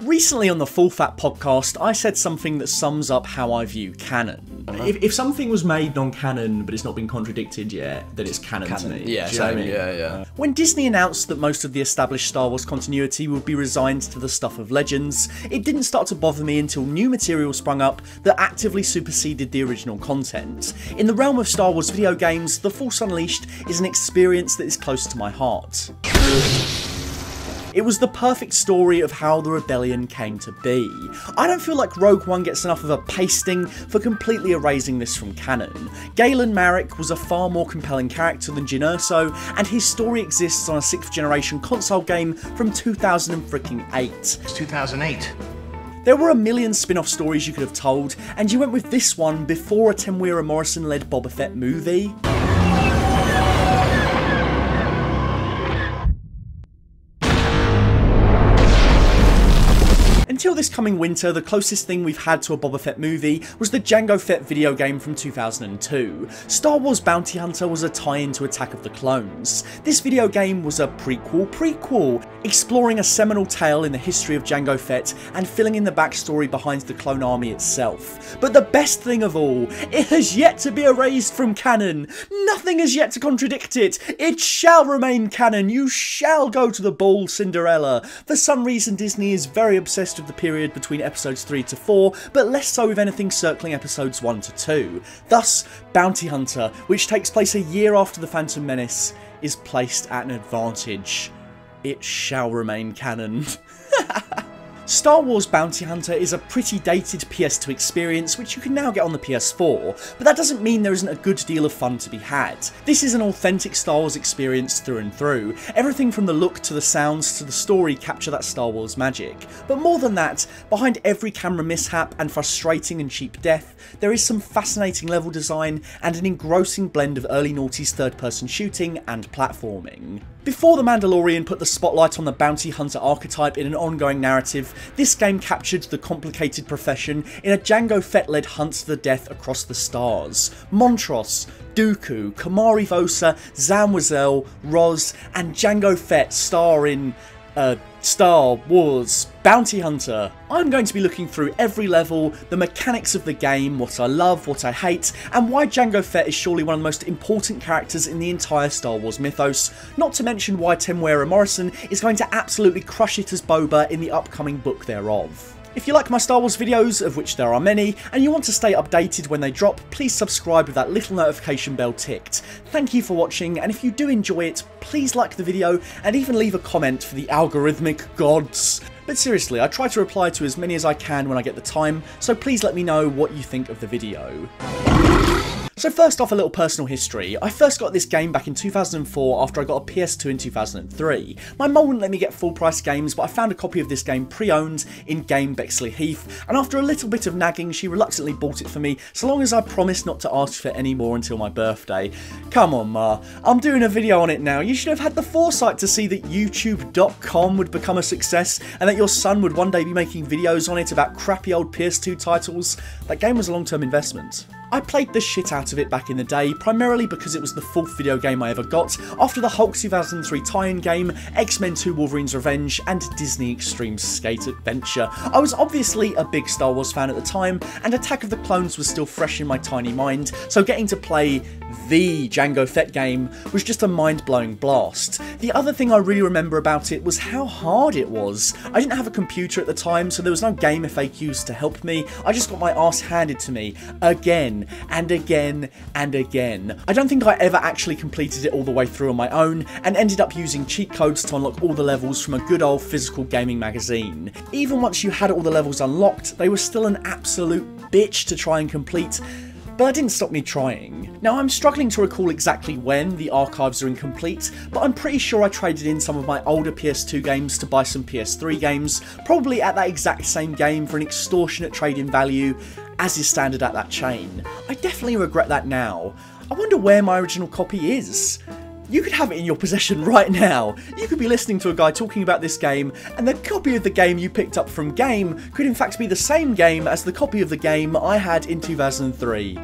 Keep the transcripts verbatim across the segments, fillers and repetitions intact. Recently on the Full Fat Podcast, I said something that sums up how I view canon. Uh-huh. if, if something was made non-canon, but it's not been contradicted yet, then it's canon, canon. to me. Yeah, same, I mean? yeah, yeah. When Disney announced that most of the established Star Wars continuity would be resigned to the stuff of Legends, it didn't start to bother me until new material sprung up that actively superseded the original content. In the realm of Star Wars video games, The Force Unleashed is an experience that is close to my heart. It was the perfect story of how the Rebellion came to be. I don't feel like Rogue One gets enough of a pasting for completely erasing this from canon. Galen Marek was a far more compelling character than Jyn Erso, and his story exists on a sixth generation console game from two thousand eight. It's two thousand eight. There were a million spin-off stories you could have told, and you went with this one before a Temuera Morrison-led Boba Fett movie. Until this coming winter, the closest thing we've had to a Boba Fett movie was the Jango Fett video game from two thousand two. Star Wars Bounty Hunter was a tie-in to Attack of the Clones. This video game was a prequel prequel, exploring a seminal tale in the history of Jango Fett and filling in the backstory behind the clone army itself. But the best thing of all, it has yet to be erased from canon. Nothing has yet to contradict it. It shall remain canon. You shall go to the ball, Cinderella. For some reason, Disney is very obsessed with the period between episodes three to four, but less so with anything circling episodes one to two. Thus, Bounty Hunter, which takes place a year after The Phantom Menace, is placed at an advantage. It shall remain canon. Star Wars Bounty Hunter is a pretty dated P S two experience which you can now get on the P S four, but that doesn't mean there isn't a good deal of fun to be had. This is an authentic Star Wars experience through and through. Everything from the look to the sounds to the story capture that Star Wars magic. But more than that, behind every camera mishap and frustrating and cheap death, there is some fascinating level design and an engrossing blend of early noughties third-person shooting and platforming. Before The Mandalorian put the spotlight on the bounty hunter archetype in an ongoing narrative, this game captured the complicated profession in a Jango Fett-led hunt to the death across the stars. Montross, Dooku, Komari Vosa, Zam Wesell, Ross, and Jango Fett star in uh, Star Wars Bounty Hunter. I'm going to be looking through every level, the mechanics of the game, what I love, what I hate, and why Jango Fett is surely one of the most important characters in the entire Star Wars mythos, not to mention why Temuera Morrison is going to absolutely crush it as Boba in the upcoming book thereof. If you like my Star Wars videos, of which there are many, and you want to stay updated when they drop, please subscribe with that little notification bell ticked. Thank you for watching, and if you do enjoy it, please like the video and even leave a comment for the algorithmic gods. But seriously, I try to reply to as many as I can when I get the time, so please let me know what you think of the video. So first off, a little personal history. I first got this game back in two thousand four after I got a P S two in two thousand three. My mum wouldn't let me get full price games, but I found a copy of this game pre-owned in Game Bexley Heath, and after a little bit of nagging, she reluctantly bought it for me, so long as I promised not to ask for any more until my birthday. Come on, Ma. I'm doing a video on it now. You should have had the foresight to see that YouTube dot com would become a success, and that your son would one day be making videos on it about crappy old P S two titles. That game was a long-term investment. I played the shit out of it back in the day, primarily because it was the fourth video game I ever got, after the Hulk two thousand three tie-in game, X-Men two Wolverine's Revenge, and Disney Extreme Skate Adventure. I was obviously a big Star Wars fan at the time, and Attack of the Clones was still fresh in my tiny mind, so getting to play the Jango Fett game was just a mind-blowing blast. The other thing I really remember about it was how hard it was. I didn't have a computer at the time, so there was no game F A Qs to help me. I just got my ass handed to me, again. And again and again. I don't think I ever actually completed it all the way through on my own, and ended up using cheat codes to unlock all the levels from a good old physical gaming magazine. Even once you had all the levels unlocked, they were still an absolute bitch to try and complete, but that didn't stop me trying. Now, I'm struggling to recall exactly when, the archives are incomplete, but I'm pretty sure I traded in some of my older P S two games to buy some P S three games, probably at that exact same game for an extortionate trade-in value, as is standard at that chain. I definitely regret that now. I wonder where my original copy is. You could have it in your possession right now. You could be listening to a guy talking about this game, and the copy of the game you picked up from Game could in fact be the same game as the copy of the game I had in two thousand three.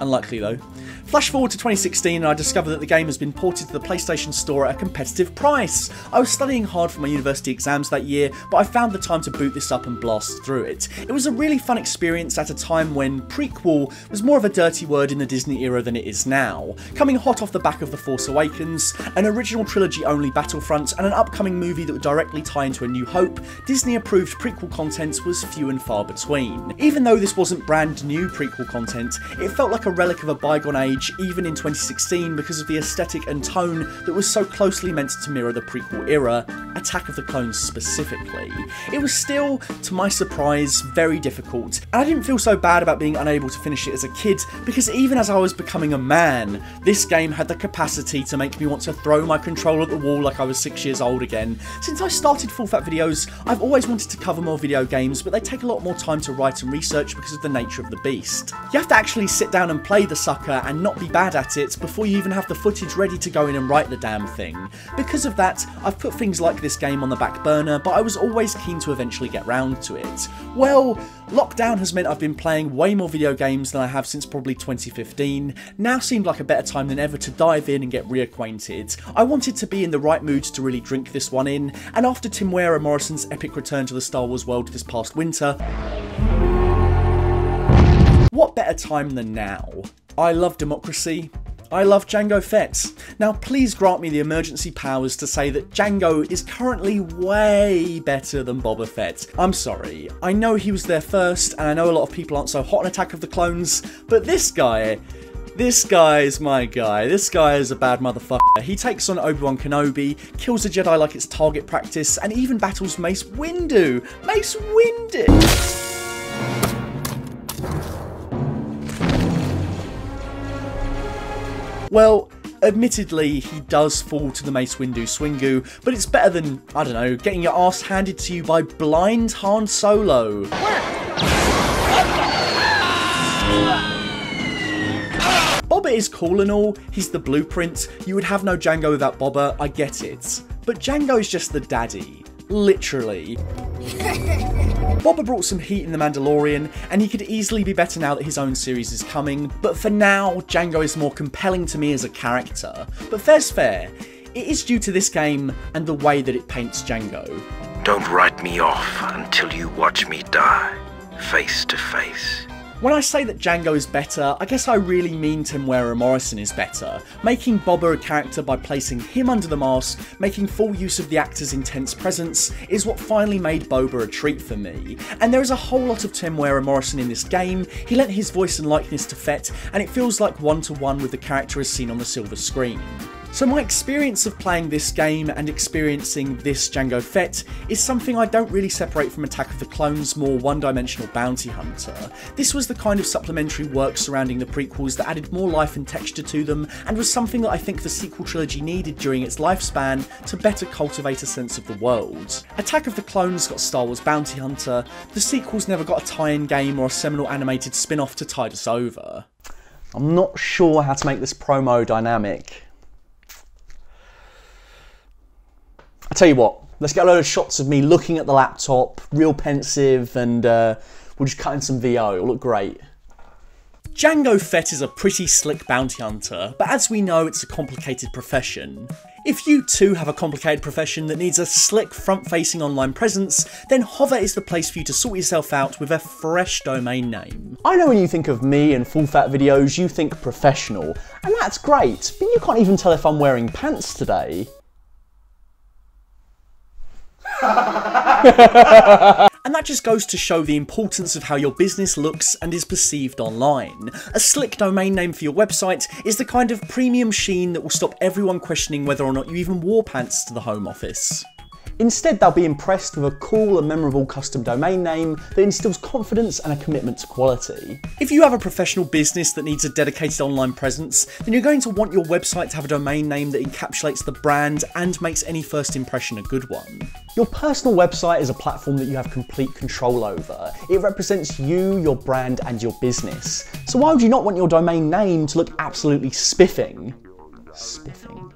Unlikely though. Flash forward to twenty sixteen and I discover that the game has been ported to the PlayStation Store at a competitive price. I was studying hard for my university exams that year, but I found the time to boot this up and blast through it. It was a really fun experience at a time when prequel was more of a dirty word in the Disney era than it is now. Coming hot off the back of The Force Awakens, an original trilogy only Battlefront, and an upcoming movie that would directly tie into A New Hope, Disney approved prequel content was few and far between. Even though this wasn't brand new prequel content, it felt like a relic of a bygone age even in twenty sixteen because of the aesthetic and tone that was so closely meant to mirror the prequel era, Attack of the Clones specifically. It was still, to my surprise, very difficult, and I didn't feel so bad about being unable to finish it as a kid because even as I was becoming a man, this game had the capacity to make me want to throw my controller at the wall like I was six years old again. Since I started Full Fat Videos, I've always wanted to cover more video games, but they take a lot more time to write and research because of the nature of the beast. You have to actually sit down and play the sucker and not be bad at it before you even have the footage ready to go in and write the damn thing. Because of that, I've put things like this game on the back burner, but I was always keen to eventually get round to it. Well, lockdown has meant I've been playing way more video games than I have since probably twenty fifteen. Now seemed like a better time than ever to dive in and get reacquainted. I wanted to be in the right mood to really drink this one in, and after Temuera Morrison's epic return to the Star Wars world this past winter, what better time than now? I love democracy. I love Jango Fett. Now please grant me the emergency powers to say that Jango is currently way better than Boba Fett. I'm sorry, I know he was there first and I know a lot of people aren't so hot on Attack of the Clones, but this guy, this guy is my guy. This guy is a bad motherfucker. He takes on Obi-Wan Kenobi, kills a Jedi like it's target practice, and even battles Mace Windu. Mace Windu! Well, admittedly, he does fall to the Mace Windu swingu, but it's better than, I don't know, getting your ass handed to you by blind Han Solo. Boba is cool and all, he's the blueprint, you would have no Jango without Boba, I get it. But Jango is just the daddy, literally. Boba brought some heat in The Mandalorian, and he could easily be better now that his own series is coming, but for now, Jango is more compelling to me as a character. But fair's fair, it is due to this game and the way that it paints Jango. Don't write me off until you watch me die, face to face. When I say that Jango is better, I guess I really mean Temuera Morrison is better, making Boba a character by placing him under the mask, making full use of the actor's intense presence, is what finally made Boba a treat for me. And there is a whole lot of Temuera Morrison in this game, he lent his voice and likeness to Fett, and it feels like one-to-one with the character as seen on the silver screen. So my experience of playing this game and experiencing this Jango Fett is something I don't really separate from Attack of the Clones' more one-dimensional bounty hunter. This was the kind of supplementary work surrounding the prequels that added more life and texture to them, and was something that I think the sequel trilogy needed during its lifespan to better cultivate a sense of the world. Attack of the Clones got Star Wars Bounty Hunter, the sequels never got a tie-in game or a seminal animated spin-off to tide us over. I'm not sure how to make this promo dynamic. I tell you what, let's get a load of shots of me looking at the laptop, real pensive, and uh, we'll just cut in some V O, it'll look great. Jango Fett is a pretty slick bounty hunter, but as we know, it's a complicated profession. If you too have a complicated profession that needs a slick front-facing online presence, then Hover is the place for you to sort yourself out with a fresh domain name. I know when you think of me and Full Fat Videos, you think professional, and that's great, but you can't even tell if I'm wearing pants today. And that just goes to show the importance of how your business looks and is perceived online. A slick domain name for your website is the kind of premium sheen that will stop everyone questioning whether or not you even wore pants to the Home Office. Instead, they'll be impressed with a cool and memorable custom domain name that instills confidence and a commitment to quality. If you have a professional business that needs a dedicated online presence, then you're going to want your website to have a domain name that encapsulates the brand and makes any first impression a good one. Your personal website is a platform that you have complete control over. It represents you, your brand, and your business. So why would you not want your domain name to look absolutely spiffing? Spiffing.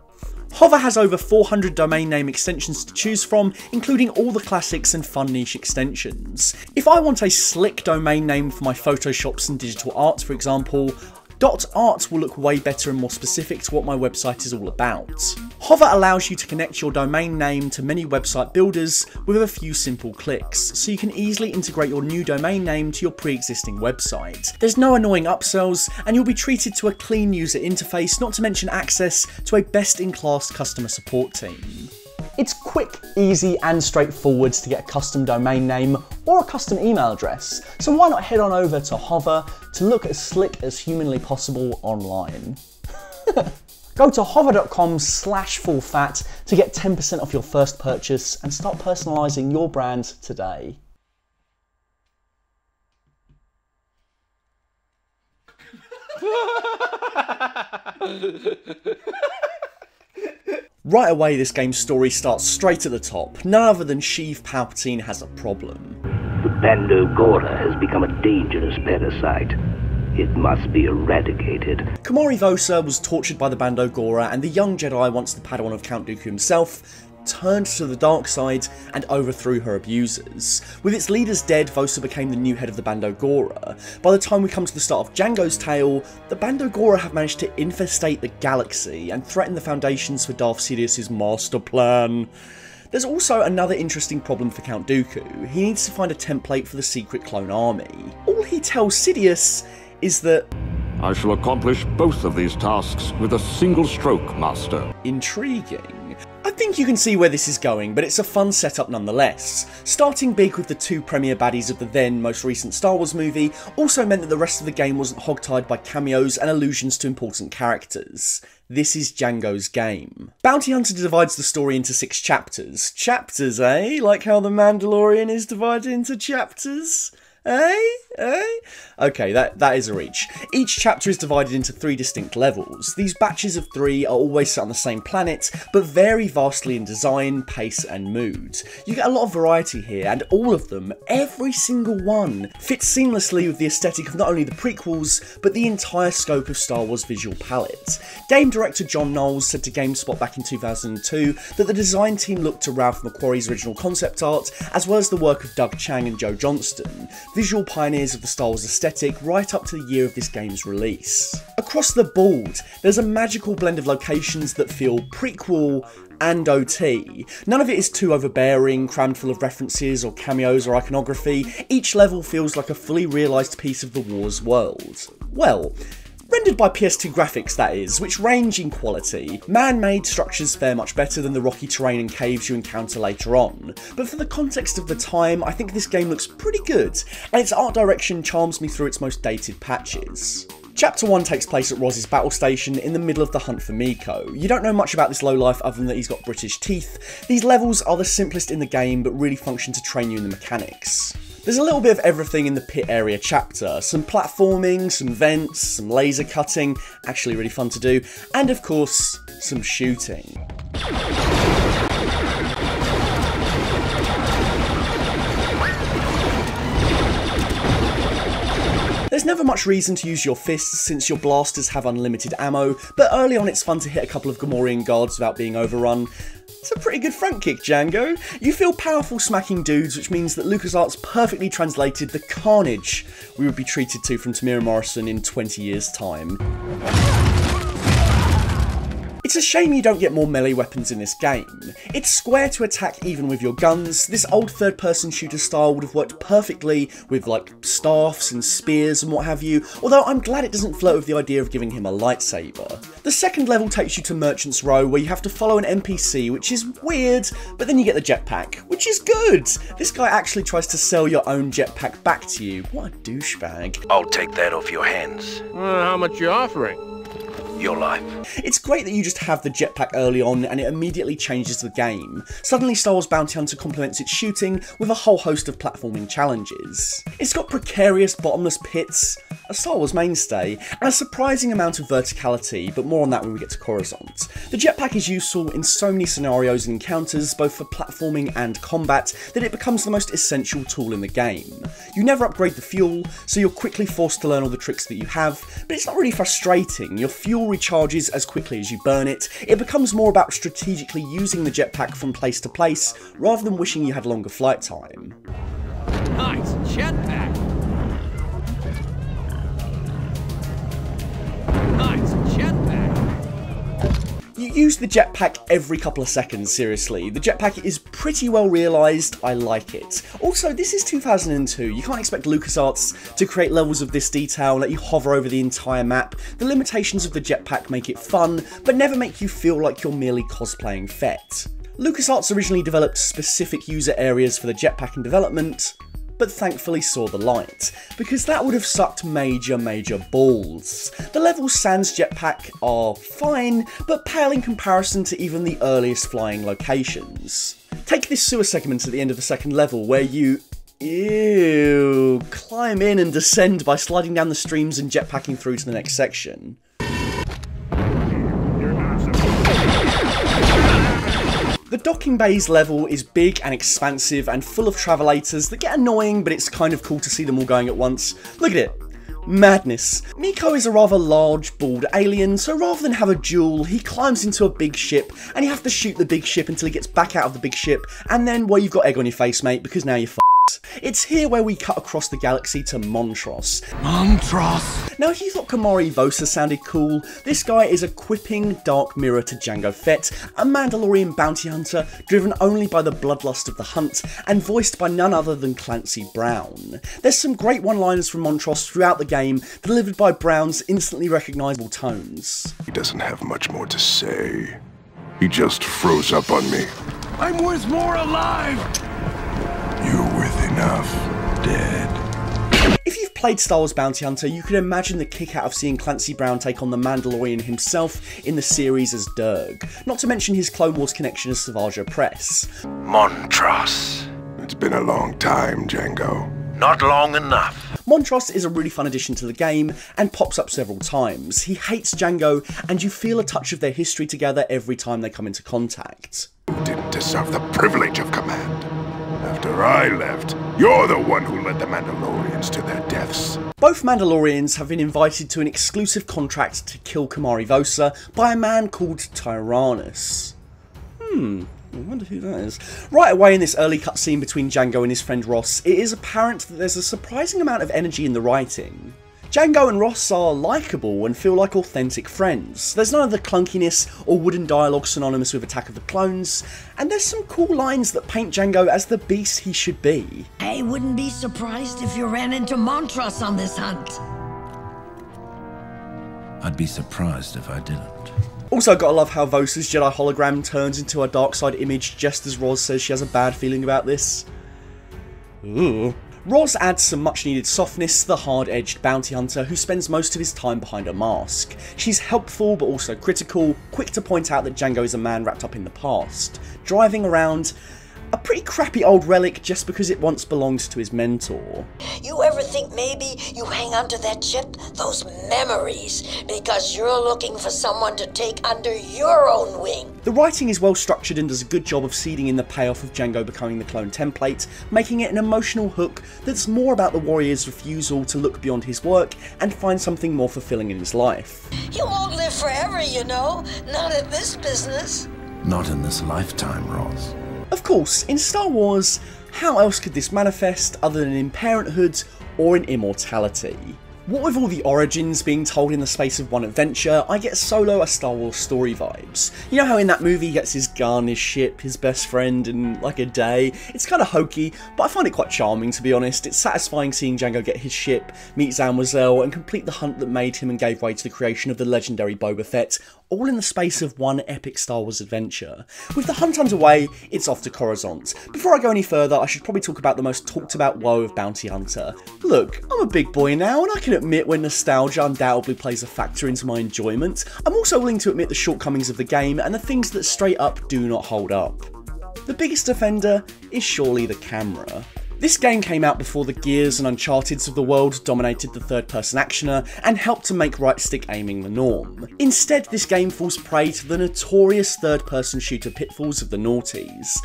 Hover has over four hundred domain name extensions to choose from, including all the classics and fun niche extensions. If I want a slick domain name for my Photoshops and digital art, for example, Dot art will look way better and more specific to what my website is all about. Hover allows you to connect your domain name to many website builders with a few simple clicks, so you can easily integrate your new domain name to your pre-existing website. There's no annoying upsells, and you'll be treated to a clean user interface, not to mention access to a best-in-class customer support team. It's quick, easy and straightforward to get a custom domain name or a custom email address, so why not head on over to Hover to look as slick as humanly possible online. Go to hover.com slash fullfat to get ten percent off your first purchase and start personalising your brand today. Right away, this game's story starts straight at the top. None other than Sheev Palpatine has a problem. The Bando Gora has become a dangerous parasite. It must be eradicated. Komari Vosa was tortured by the Bando Gora, and the young Jedi, once the Padawan of Count Dooku himself, turned to the dark side and overthrew her abusers. With its leaders dead, Vosa became the new head of the Bando Gora. By the time we come to the start of Jango's tale, the Bando Gora have managed to infestate the galaxy and threaten the foundations for Darth Sidious's master plan. There's also another interesting problem for Count Dooku. He needs to find a template for the secret clone army. All he tells Sidious is that, "I shall accomplish both of these tasks with a single stroke, Master." Intriguing. I think you can see where this is going, but it's a fun setup nonetheless. Starting big with the two premier baddies of the then most recent Star Wars movie also meant that the rest of the game wasn't hogtied by cameos and allusions to important characters. This is Jango's game. Bounty Hunter divides the story into six chapters. Chapters, eh? Like how the Mandalorian is divided into chapters? Eh? Eh? Okay, that, that is a reach. Each chapter is divided into three distinct levels. These batches of three are always set on the same planet, but vary vastly in design, pace and mood. You get a lot of variety here, and all of them, every single one, fits seamlessly with the aesthetic of not only the prequels, but the entire scope of Star Wars' visual palette. Game director John Knowles said to GameSpot back in two thousand two that the design team looked to Ralph McQuarrie's original concept art, as well as the work of Doug Chang and Joe Johnston, visual pioneers of the Star Wars aesthetic right up to the year of this game's release. Across the board, there's a magical blend of locations that feel prequel and O T. None of it is too overbearing, crammed full of references or cameos or iconography. Each level feels like a fully realised piece of the war's world. Well, rendered by P S two graphics, that is, which range in quality. Man-made structures fare much better than the rocky terrain and caves you encounter later on, but for the context of the time, I think this game looks pretty good, and its art direction charms me through its most dated patches. Chapter one takes place at Ross's battle station in the middle of the hunt for Miko. You don't know much about this lowlife other than that he's got British teeth. These levels are the simplest in the game, but really function to train you in the mechanics. There's a little bit of everything in the pit area chapter, some platforming, some vents, some laser cutting, actually really fun to do, and of course, some shooting. There's never much reason to use your fists since your blasters have unlimited ammo, but early on it's fun to hit a couple of Gamorrean guards without being overrun. It's a pretty good front kick, Jango. You feel powerful smacking dudes, which means that LucasArts perfectly translated the carnage we would be treated to from Temuera Morrison in twenty years' time. It's a shame you don't get more melee weapons in this game. It's square to attack even with your guns. This old third-person shooter style would have worked perfectly with like staffs and spears and what have you, although I'm glad it doesn't flirt with the idea of giving him a lightsaber. The second level takes you to Merchant's Row, where you have to follow an N P C, which is weird, but then you get the jetpack, which is good. This guy actually tries to sell your own jetpack back to you. What a douchebag. I'll take that off your hands. Uh, how much you offering? Your life. It's great that you just have the jetpack early on and it immediately changes the game. Suddenly Star Wars Bounty Hunter complements its shooting with a whole host of platforming challenges. It's got precarious bottomless pits, a Star Wars mainstay, and a surprising amount of verticality, but more on that when we get to Coruscant. The jetpack is useful in so many scenarios and encounters, both for platforming and combat, that it becomes the most essential tool in the game. You never upgrade the fuel, so you're quickly forced to learn all the tricks that you have, but it's not really frustrating. Your fuel recharges as quickly as you burn it. It becomes more about strategically using the jetpack from place to place, rather than wishing you had longer flight time. Nice jetpack! You use the jetpack every couple of seconds, seriously. The jetpack is pretty well realised, I like it. Also, this is two thousand two, you can't expect LucasArts to create levels of this detail, let you hover over the entire map. The limitations of the jetpack make it fun, but never make you feel like you're merely cosplaying Fett. LucasArts originally developed specific user areas for the jetpack in development, but thankfully saw the light, because that would have sucked major, major balls. The levels sans jetpack are fine, but pale in comparison to even the earliest flying locations. Take this sewer segment at the end of the second level, where you ew, climb in and descend by sliding down the streams and jetpacking through to the next section. The docking bays level is big and expansive and full of travelators that get annoying, but it's kind of cool to see them all going at once. Look at it. Madness. Miko is a rather large, bald alien, so rather than have a duel, he climbs into a big ship, and you have to shoot the big ship until he gets back out of the big ship, and then, well, you've got egg on your face, mate, because now you're f***ed. It's here where we cut across the galaxy to Montross. Montross! Now, if you thought Komari Vosa sounded cool, this guy is a quipping dark mirror to Jango Fett, a Mandalorian bounty hunter driven only by the bloodlust of the hunt, and voiced by none other than Clancy Brown. There's some great one-liners from Montross throughout the game, delivered by Brown's instantly recognisable tones. He doesn't have much more to say. He just froze up on me. I'm worth more alive! You're worth enough dead. If you've played Star Wars Bounty Hunter, you can imagine the kick out of seeing Clancy Brown take on the Mandalorian himself in the series as Derg, not to mention his Clone Wars connection as Savage Press. Montross. It's been a long time, Jango. Not long enough. Montross is a really fun addition to the game and pops up several times. He hates Jango, and you feel a touch of their history together every time they come into contact. You didn't deserve the privilege of command. After I left, you're the one who led the Mandalorians to their deaths. Both Mandalorians have been invited to an exclusive contract to kill Komari Vosa by a man called Tyrannus. Hmm, I wonder who that is. Right away in this early cutscene between Jango and his friend Ross, it is apparent that there's a surprising amount of energy in the writing. Jango and Ross are likeable and feel like authentic friends. There's none of the clunkiness or wooden dialogue synonymous with Attack of the Clones, and there's some cool lines that paint Jango as the beast he should be. I wouldn't be surprised if you ran into Montross on this hunt. I'd be surprised if I didn't. Also, gotta love how Vosa's Jedi hologram turns into a dark side image just as Roz says she has a bad feeling about this. Ooh. Ross adds some much needed softness to the hard-edged bounty hunter who spends most of his time behind a mask. She's helpful but also critical, quick to point out that Jango is a man wrapped up in the past, driving around a pretty crappy old relic just because it once belonged to his mentor. You ever think maybe you hang onto that chip, those memories, because you're looking for someone to take under your own wing? The writing is well structured and does a good job of seeding in the payoff of Jango becoming the clone template, making it an emotional hook that's more about the warrior's refusal to look beyond his work and find something more fulfilling in his life. You won't live forever, you know. Not in this business. Not in this lifetime, Ross. Of course, in Star Wars, how else could this manifest other than in parenthood or in immortality? What with all the origins being told in the space of one adventure, I get Solo a Star Wars Story vibes. You know how in that movie he gets his gun, his ship, his best friend in like a day? It's kind of hokey, but I find it quite charming, to be honest. It's satisfying seeing Jango get his ship, meet Zam Wesell, and complete the hunt that made him and gave way to the creation of the legendary Boba Fett, all in the space of one epic Star Wars adventure. With the hunt underway, it's off to Coruscant. Before I go any further, I should probably talk about the most talked about woe of Bounty Hunter. Look, I'm a big boy now, and I can admit when nostalgia undoubtedly plays a factor into my enjoyment. I'm also willing to admit the shortcomings of the game and the things that straight up do not hold up. The biggest offender is surely the camera. This game came out before the Gears and Uncharteds of the world dominated the third-person actioner and helped to make right-stick aiming the norm. Instead, this game falls prey to the notorious third-person shooter pitfalls of the noughties.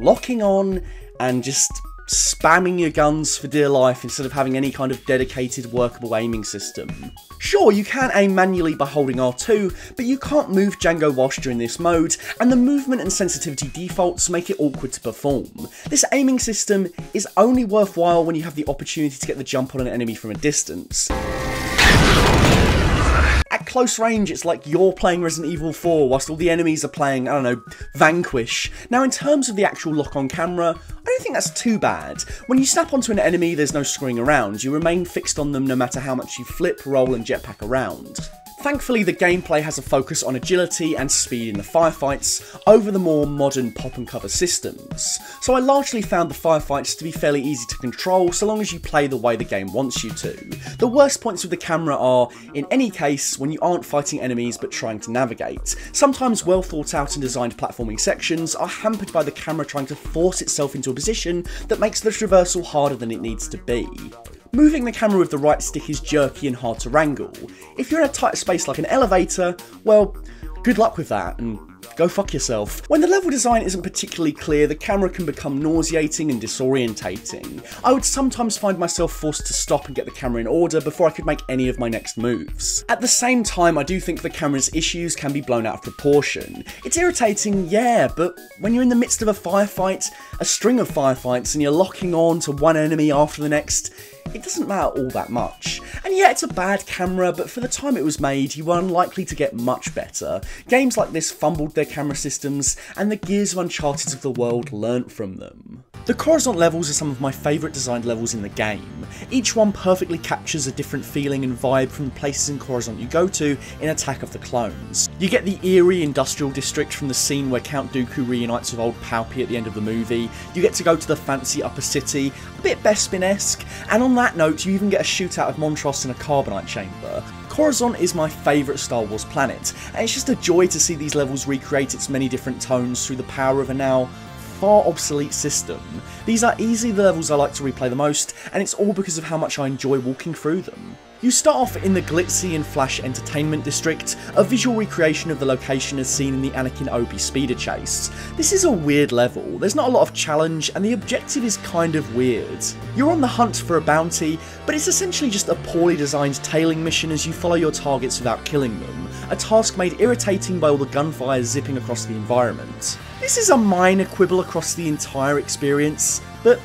Locking on and just spamming your guns for dear life instead of having any kind of dedicated workable aiming system. Sure, you can aim manually by holding R two, but you can't move Jango whilst you're in this mode, and the movement and sensitivity defaults make it awkward to perform. This aiming system is only worthwhile when you have the opportunity to get the jump on an enemy from a distance. close range, it's like you're playing Resident Evil four whilst all the enemies are playing, I don't know, Vanquish. Now, in terms of the actual lock on camera, I don't think that's too bad. When you snap onto an enemy, there's no screwing around. You remain fixed on them no matter how much you flip, roll and jetpack around. Thankfully, the gameplay has a focus on agility and speed in the firefights over the more modern pop and cover systems, so I largely found the firefights to be fairly easy to control so long as you play the way the game wants you to. The worst points with the camera are, in any case, when you aren't fighting enemies but trying to navigate. Sometimes well thought out and designed platforming sections are hampered by the camera trying to force itself into a position that makes the traversal harder than it needs to be. Moving the camera with the right stick is jerky and hard to wrangle. If you're in a tight space like an elevator, well, good luck with that and go fuck yourself. When the level design isn't particularly clear, the camera can become nauseating and disorientating. I would sometimes find myself forced to stop and get the camera in order before I could make any of my next moves. At the same time, I do think the camera's issues can be blown out of proportion. It's irritating, yeah, but when you're in the midst of a firefight, a string of firefights, and you're locking on to one enemy after the next, it doesn't matter all that much. And yeah, it's a bad camera, but for the time it was made, you were unlikely to get much better. Games like this fumbled their camera systems, and the Gears of Uncharted of the world learnt from them. The Coruscant levels are some of my favourite designed levels in the game. Each one perfectly captures a different feeling and vibe from the places in Coruscant you go to in Attack of the Clones. You get the eerie industrial district from the scene where Count Dooku reunites with old Palpy at the end of the movie. You get to go to the fancy upper city, a bit Bespin-esque, and on that note you even get a shootout of Montross in a carbonite chamber. Coruscant is my favourite Star Wars planet, and it's just a joy to see these levels recreate its many different tones through the power of a now far obsolete system. These are easily the levels I like to replay the most, and it's all because of how much I enjoy walking through them. You start off in the glitzy and flash entertainment district, a visual recreation of the location as seen in the Anakin Obi speeder chase. This is a weird level, there's not a lot of challenge, and the objective is kind of weird. You're on the hunt for a bounty, but it's essentially just a poorly designed tailing mission as you follow your targets without killing them, a task made irritating by all the gunfire zipping across the environment. This is a minor quibble across the entire experience, but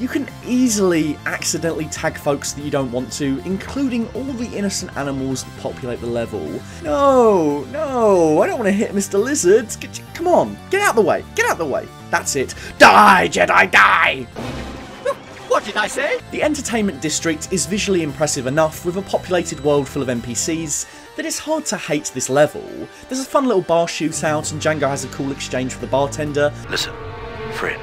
you can easily accidentally tag folks that you don't want to, including all the innocent animals that populate the level. No, no, I don't want to hit Mister Lizard. Get, come on, get out of the way, get out of the way. That's it. Die, Jedi, die! What did I say? The entertainment district is visually impressive enough with a populated world full of N P Cs that it's hard to hate this level. There's a fun little bar shootout and Jango has a cool exchange with the bartender. Listen, friend.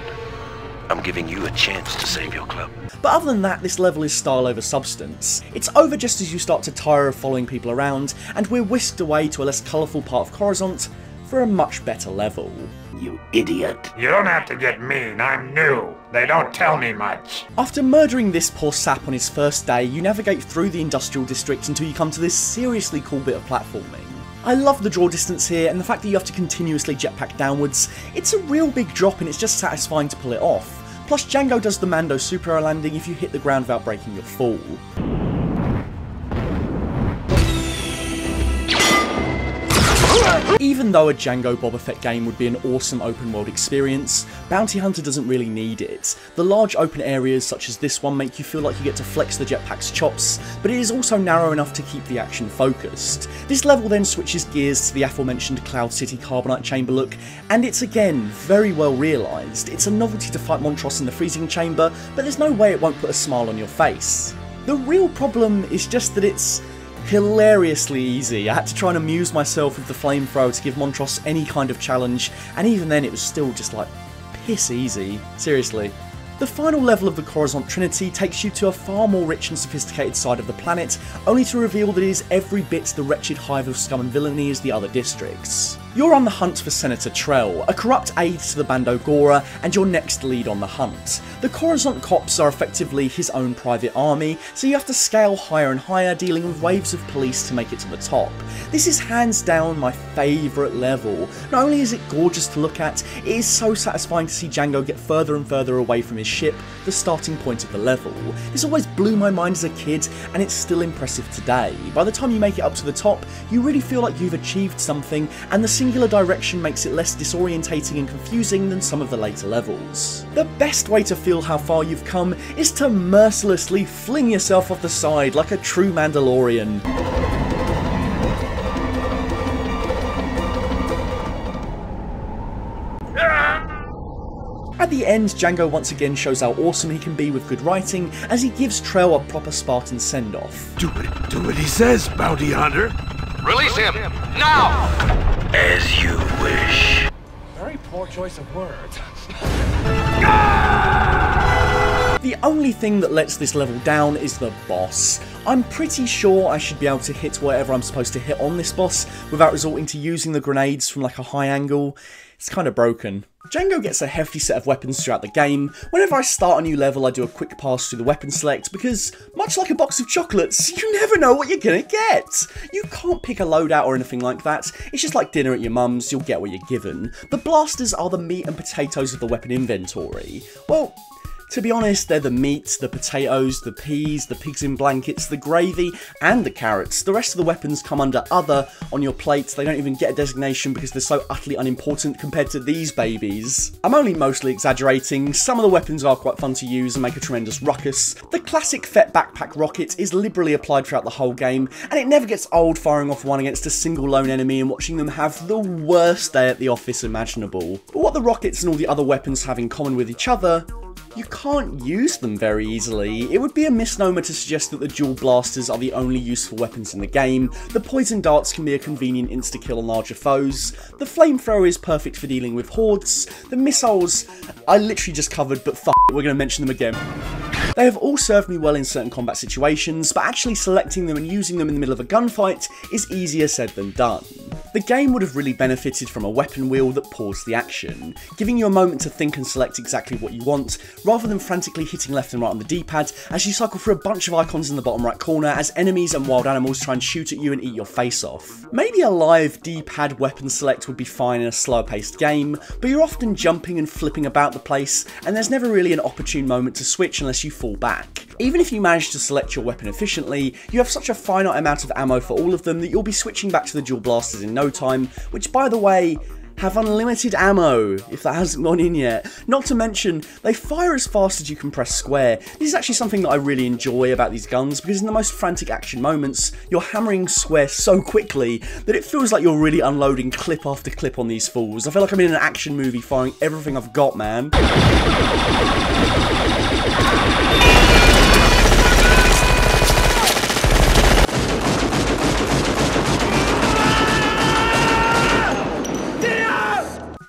I'm giving you a chance to save your club. But other than that, this level is style over substance. It's over just as you start to tire of following people around, and we're whisked away to a less colourful part of Coruscant for a much better level. You idiot. You don't have to get mean, I'm new. They don't tell me much. After murdering this poor sap on his first day, you navigate through the industrial district until you come to this seriously cool bit of platforming. I love the draw distance here and the fact that you have to continuously jetpack downwards. It's a real big drop and it's just satisfying to pull it off. Plus, Jango does the Mando super air landing if you hit the ground without breaking your fall. Even though a Jango Boba Fett game would be an awesome open world experience, Bounty Hunter doesn't really need it. The large open areas such as this one make you feel like you get to flex the jetpack's chops, but it is also narrow enough to keep the action focused. This level then switches gears to the aforementioned Cloud City Carbonite Chamber look, and it's again very well realised. It's a novelty to fight Montross in the freezing chamber, but there's no way it won't put a smile on your face. The real problem is just that it's hilariously easy. I had to try and amuse myself with the flamethrower to give Montross any kind of challenge, and even then it was still just like piss easy. Seriously. The final level of the Coruscant Trinity takes you to a far more rich and sophisticated side of the planet, only to reveal that it is every bit the wretched hive of scum and villainy as the other districts. You're on the hunt for Senator Trell, a corrupt aide to the Bando Gora, and your next lead on the hunt. The Coruscant cops are effectively his own private army, so you have to scale higher and higher, dealing with waves of police to make it to the top. This is hands down my favourite level. Not only is it gorgeous to look at, it is so satisfying to see Jango get further and further away from his ship, the starting point of the level. This always blew my mind as a kid, and it's still impressive today. By the time you make it up to the top, you really feel like you've achieved something, and the singular direction makes it less disorientating and confusing than some of the later levels. The best way to feel how far you've come is to mercilessly fling yourself off the side like a true Mandalorian. the end, Jango once again shows how awesome he can be with good writing as he gives Trell a proper Spartan send-off. Do it, do what he says, bounty hunter. Release him, now! As you wish. Very poor choice of words. The only thing that lets this level down is the boss. I'm pretty sure I should be able to hit whatever I'm supposed to hit on this boss without resorting to using the grenades from like a high angle. It's kind of broken. Jango gets a hefty set of weapons throughout the game. Whenever I start a new level, I do a quick pass through the weapon select because, much like a box of chocolates, you never know what you're gonna get. You can't pick a loadout or anything like that. It's just like dinner at your mum's, you'll get what you're given. The blasters are the meat and potatoes of the weapon inventory. Well, to be honest, they're the meat, the potatoes, the peas, the pigs in blankets, the gravy, and the carrots. The rest of the weapons come under other on your plate. They don't even get a designation because they're so utterly unimportant compared to these babies. I'm only mostly exaggerating. Some of the weapons are quite fun to use and make a tremendous ruckus. The classic Fett backpack rocket is liberally applied throughout the whole game, and it never gets old firing off one against a single lone enemy and watching them have the worst day at the office imaginable. But what the rockets and all the other weapons have in common with each other, you can't use them very easily. It would be a misnomer to suggest that the dual blasters are the only useful weapons in the game. The poison darts can be a convenient insta-kill on larger foes. The flamethrower is perfect for dealing with hordes. The missiles, I literally just covered, but fuck it, we're gonna mention them again. They have all served me well in certain combat situations, but actually selecting them and using them in the middle of a gunfight is easier said than done. The game would have really benefited from a weapon wheel that paused the action, giving you a moment to think and select exactly what you want, rather than frantically hitting left and right on the D-pad as you cycle through a bunch of icons in the bottom right corner as enemies and wild animals try and shoot at you and eat your face off. Maybe a live D-pad weapon select would be fine in a slower paced game, but you're often jumping and flipping about the place and there's never really an opportune moment to switch unless you fall back. Even if you manage to select your weapon efficiently, you have such a finite amount of ammo for all of them that you'll be switching back to the dual blasters in no time, which by the way, have unlimited ammo, if that hasn't gone in yet. Not to mention, they fire as fast as you can press square. This is actually something that I really enjoy about these guns, because in the most frantic action moments, you're hammering square so quickly that it feels like you're really unloading clip after clip on these fools. I feel like I'm in an action movie firing everything I've got, man.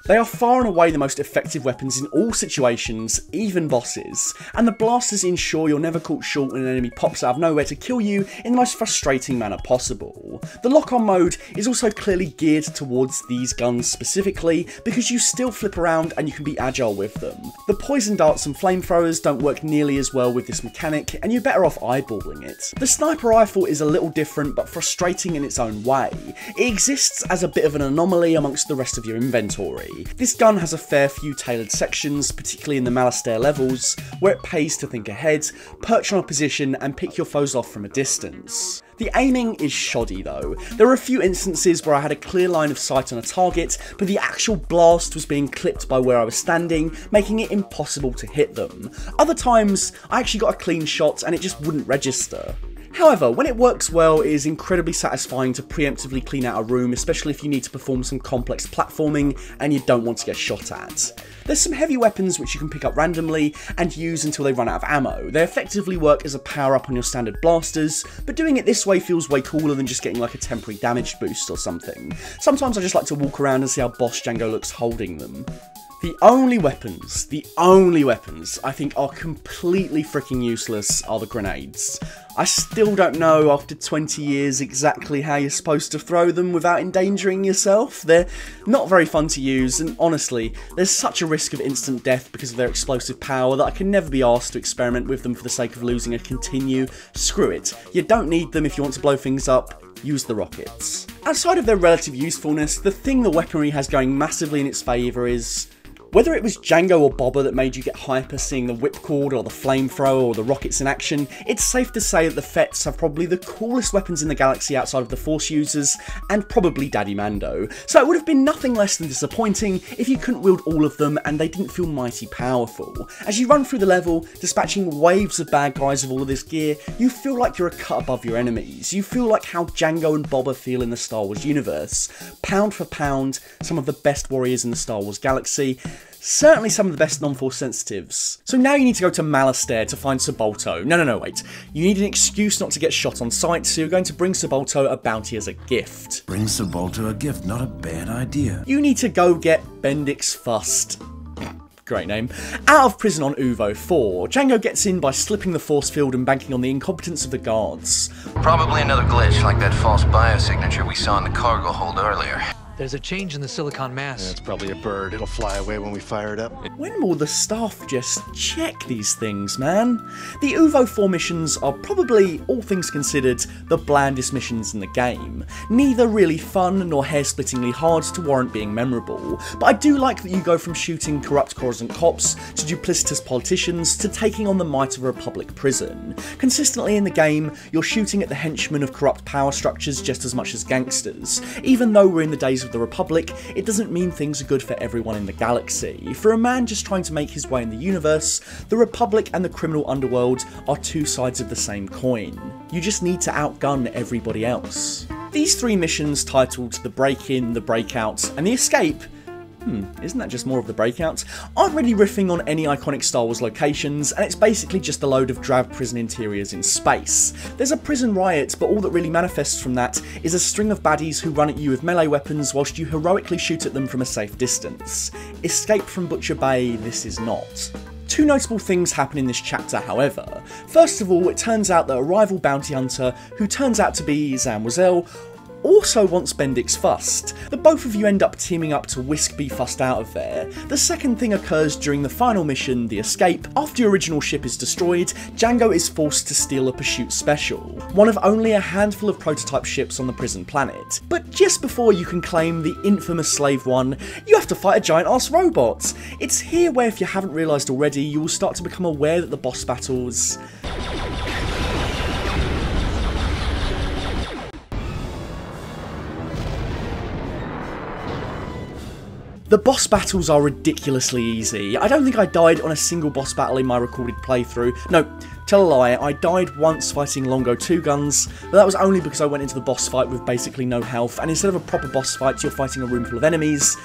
They are far and away the most effective weapons in all situations, even bosses, and the blasters ensure you're never caught short when an enemy pops out of nowhere to kill you in the most frustrating manner possible. The lock-on mode is also clearly geared towards these guns specifically, because you still flip around and you can be agile with them. The poison darts and flamethrowers don't work nearly as well with this mechanic, and you're better off eyeballing it. The sniper rifle is a little different but frustrating in its own way. It exists as a bit of an anomaly amongst the rest of your inventory. This gun has a fair few tailored sections, particularly in the Malastare levels, where it pays to think ahead, perch on a position and pick your foes off from a distance. The aiming is shoddy though. There were a few instances where I had a clear line of sight on a target, but the actual blast was being clipped by where I was standing, making it impossible to hit them. Other times, I actually got a clean shot and it just wouldn't register. However, when it works well, it is incredibly satisfying to preemptively clean out a room, especially if you need to perform some complex platforming and you don't want to get shot at. There's some heavy weapons which you can pick up randomly and use until they run out of ammo. They effectively work as a power-up on your standard blasters, but doing it this way feels way cooler than just getting like a temporary damage boost or something. Sometimes I just like to walk around and see how boss Jango looks holding them. The only weapons, the only weapons I think are completely freaking useless are the grenades. I still don't know after twenty years exactly how you're supposed to throw them without endangering yourself. They're not very fun to use, and honestly, there's such a risk of instant death because of their explosive power that I can never be asked to experiment with them for the sake of losing a continue. Screw it. You don't need them if you want to blow things up. Use the rockets. Outside of their relative usefulness, the thing the weaponry has going massively in its favour is... whether it was Jango or Boba that made you get hyper seeing the whipcord or the flamethrower or the rockets in action, it's safe to say that the Fetts have probably the coolest weapons in the galaxy outside of the Force users, and probably Daddy Mando. So it would have been nothing less than disappointing if you couldn't wield all of them and they didn't feel mighty powerful. As you run through the level, dispatching waves of bad guys with all of this gear, you feel like you're a cut above your enemies. You feel like how Jango and Boba feel in the Star Wars universe. Pound for pound, some of the best warriors in the Star Wars galaxy. Certainly some of the best non-Force sensitives. So now you need to go to Malastare to find Sobolto. No, no, no, wait. You need an excuse not to get shot on sight, so you're going to bring Sobolto a bounty as a gift. Bring Sobolto a gift, not a bad idea. You need to go get Bendix Fust. Great name. Out of prison on Uvo four, Jango gets in by slipping the force field and banking on the incompetence of the guards. Probably another glitch like that false biosignature we saw in the cargo hold earlier. There's a change in the silicon mass. That's probably a bird. It'll fly away when we fire it up. When will the staff just check these things, man? The Uvo four missions are probably, all things considered, the blandest missions in the game. Neither really fun nor hair-splittingly hard to warrant being memorable, but I do like that you go from shooting corrupt Coruscant cops to duplicitous politicians to taking on the might of a Republic prison. Consistently in the game, you're shooting at the henchmen of corrupt power structures just as much as gangsters, even though we're in the days of the Republic, it doesn't mean things are good for everyone in the galaxy. For a man just trying to make his way in the universe, the Republic and the criminal underworld are two sides of the same coin. You just need to outgun everybody else. These three missions titled The Break-In, The Breakout, and The Escape Hmm, isn't that just more of the breakouts? Aren't really riffing on any iconic Star Wars locations, and it's basically just a load of drab prison interiors in space. There's a prison riot, but all that really manifests from that is a string of baddies who run at you with melee weapons whilst you heroically shoot at them from a safe distance. Escape from Butcher Bay, this is not. Two notable things happen in this chapter, however. First of all, it turns out that a rival bounty hunter, who turns out to be Zam Wesell, also wants Bendix Fust. The both of you end up teaming up to whisk B Fust out of there. The second thing occurs during the final mission, The Escape. After your original ship is destroyed, Jango is forced to steal a Pursuit Special, one of only a handful of prototype ships on the prison planet. But just before you can claim the infamous Slave One, you have to fight a giant ass robot. It's here where, if you haven't realised already, you will start to become aware that the boss battles The boss battles are ridiculously easy. I don't think I died on a single boss battle in my recorded playthrough. No, tell a lie, I died once fighting Longo Two Guns, but that was only because I went into the boss fight with basically no health, and instead of a proper boss fight, you're fighting a room full of enemies.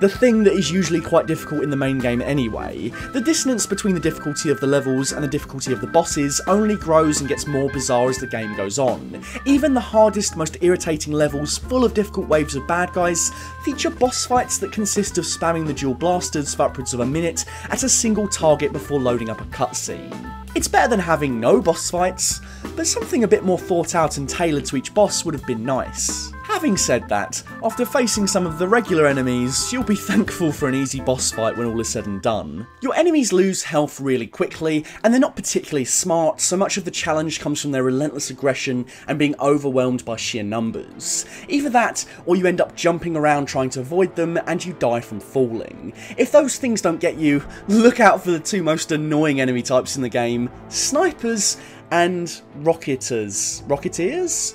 The thing that is usually quite difficult in the main game anyway. The dissonance between the difficulty of the levels and the difficulty of the bosses only grows and gets more bizarre as the game goes on. Even the hardest, most irritating levels full of difficult waves of bad guys feature boss fights that consist of spamming the dual blasters for upwards of a minute at a single target before loading up a cutscene. It's better than having no boss fights, but something a bit more thought out and tailored to each boss would have been nice. Having said that, after facing some of the regular enemies, you'll be thankful for an easy boss fight when all is said and done. Your enemies lose health really quickly, and they're not particularly smart, so much of the challenge comes from their relentless aggression and being overwhelmed by sheer numbers. Either that, or you end up jumping around trying to avoid them, and you die from falling. If those things don't get you, look out for the two most annoying enemy types in the game, snipers and rocketers. Rocketeers?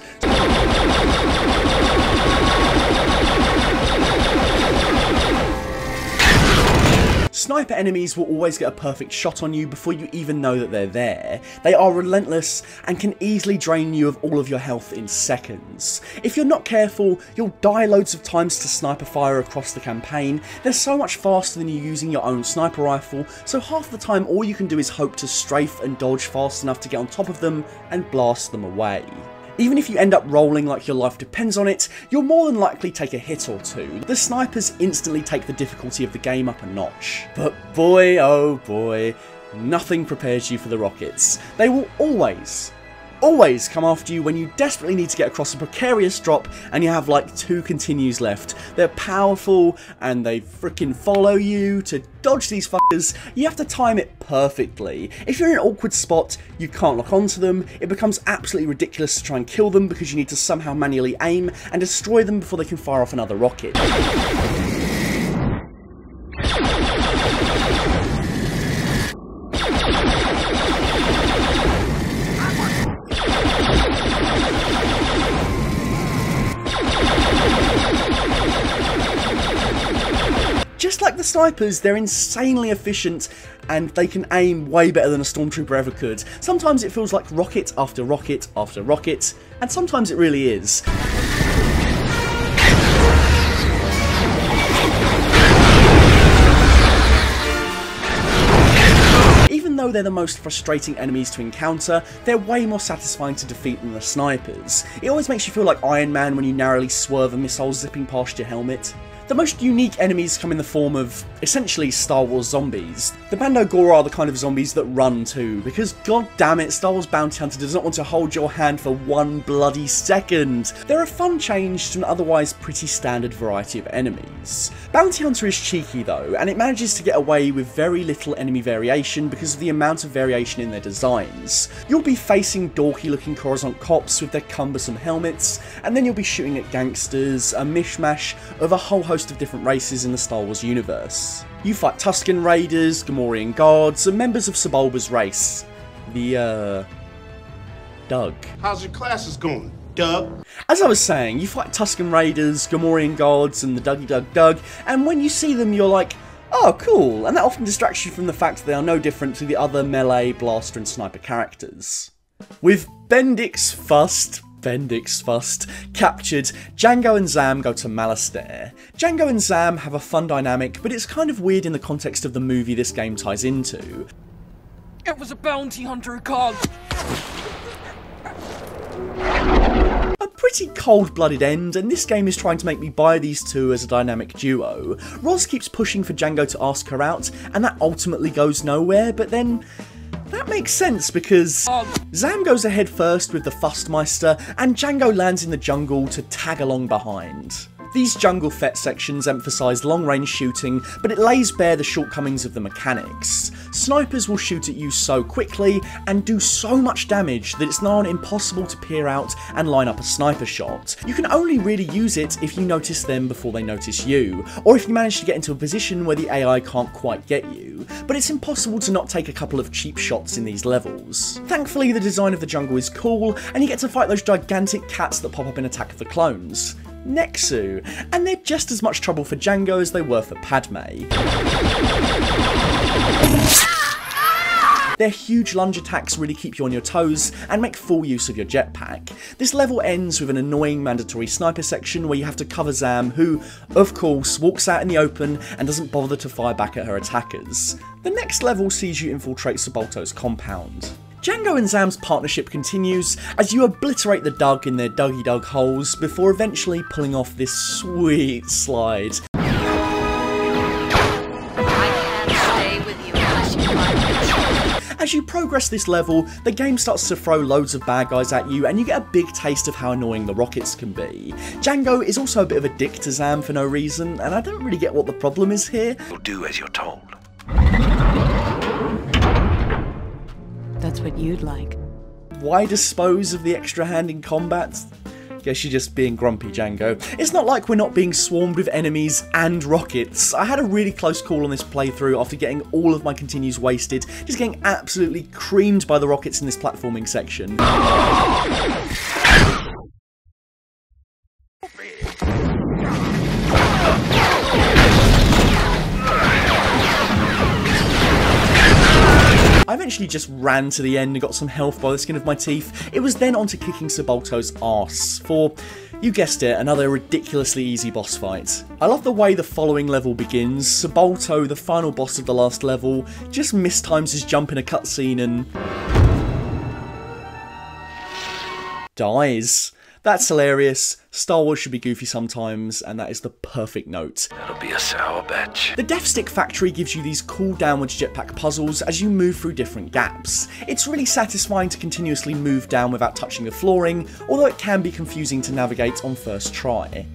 Sniper enemies will always get a perfect shot on you before you even know that they're there. They are relentless and can easily drain you of all of your health in seconds. If you're not careful, you'll die loads of times to sniper fire across the campaign. They're so much faster than you using your own sniper rifle, so half the time all you can do is hope to strafe and dodge fast enough to get on top of them and blast them away. Even if you end up rolling like your life depends on it, you'll more than likely take a hit or two. The snipers instantly take the difficulty of the game up a notch. But boy, oh boy, nothing prepares you for the rockets. They will always, always come after you when you desperately need to get across a precarious drop and you have like two continues left. They're powerful and they frickin' follow you. To dodge these fuckers, you have to time it perfectly. If you're in an awkward spot, you can't lock onto them. It becomes absolutely ridiculous to try and kill them because you need to somehow manually aim and destroy them before they can fire off another rocket. Just like the snipers, they're insanely efficient and they can aim way better than a stormtrooper ever could. Sometimes it feels like rocket after rocket after rocket, and sometimes it really is. though they're the most frustrating enemies to encounter, they're way more satisfying to defeat than the snipers. It always makes you feel like Iron Man when you narrowly swerve a missile zipping past your helmet. The most unique enemies come in the form of, essentially, Star Wars zombies. The Bando Gora are the kind of zombies that run too, because god damn it, Star Wars Bounty Hunter does not want to hold your hand for one bloody second. They're a fun change to an otherwise pretty standard variety of enemies. Bounty Hunter is cheeky though, and it manages to get away with very little enemy variation because of the amount of variation in their designs. You'll be facing dorky looking Coruscant cops with their cumbersome helmets, and then you'll be shooting at gangsters, a mishmash of a whole host of different races in the Star Wars universe. You fight Tusken raiders, Gamorrean guards, and members of Sobolto's race. The, uh... Doug. How's your classes going, Doug? As I was saying, you fight Tusken raiders, Gamorrean guards, and the Dougie Doug Doug, and when you see them you're like, oh cool, and that often distracts you from the fact that they are no different to the other melee, blaster, and sniper characters. With Bendix Fust, Bendix Fust, captured, Jango and Zam go to Malastare. Jango and Zam have a fun dynamic, but it's kind of weird in the context of the movie this game ties into. It was a bounty hunter who called. A pretty cold-blooded end, and this game is trying to make me buy these two as a dynamic duo. Ross keeps pushing for Jango to ask her out, and that ultimately goes nowhere, but then that makes sense because Zam goes ahead first with the Fustmeister and Jango lands in the jungle to tag along behind. These Jango Fett sections emphasise long-range shooting, but it lays bare the shortcomings of the mechanics. Snipers will shoot at you so quickly and do so much damage that it's now impossible to peer out and line up a sniper shot. You can only really use it if you notice them before they notice you, or if you manage to get into a position where the A I can't quite get you, but it's impossible to not take a couple of cheap shots in these levels. Thankfully, the design of the jungle is cool, and you get to fight those gigantic cats that pop up in Attack of the Clones. Nexu, and they're just as much trouble for Jango as they were for Padme. Their huge lunge attacks really keep you on your toes and make full use of your jetpack. This level ends with an annoying mandatory sniper section where you have to cover Zam, who, of course, walks out in the open and doesn't bother to fire back at her attackers. The next level sees you infiltrate Sobolto's compound. Jango and Zam's partnership continues as you obliterate the Doug in their Dougie Doug holes before eventually pulling off this sweet slide. As you progress this level, the game starts to throw loads of bad guys at you and you get a big taste of how annoying the rockets can be. Jango is also a bit of a dick to Zam for no reason, and I don't really get what the problem is here. You'll do as you're told. That's what you'd like. Why dispose of the extra hand in combat? Guess you're just being grumpy, Jango. It's not like we're not being swarmed with enemies and rockets. I had a really close call on this playthrough after getting all of my continues wasted, just getting absolutely creamed by the rockets in this platforming section. I eventually just ran to the end and got some health by the skin of my teeth. It was then on to kicking Sobolto's arse for, you guessed it, another ridiculously easy boss fight. I love the way the following level begins. Sobolto, the final boss of the last level, just mistimes his jump in a cutscene and dies. That's hilarious. Star Wars should be goofy sometimes, and that is the perfect note. That'll be a sour batch. The Death Stick Factory gives you these cool downwards jetpack puzzles as you move through different gaps. It's really satisfying to continuously move down without touching the flooring, although it can be confusing to navigate on first try.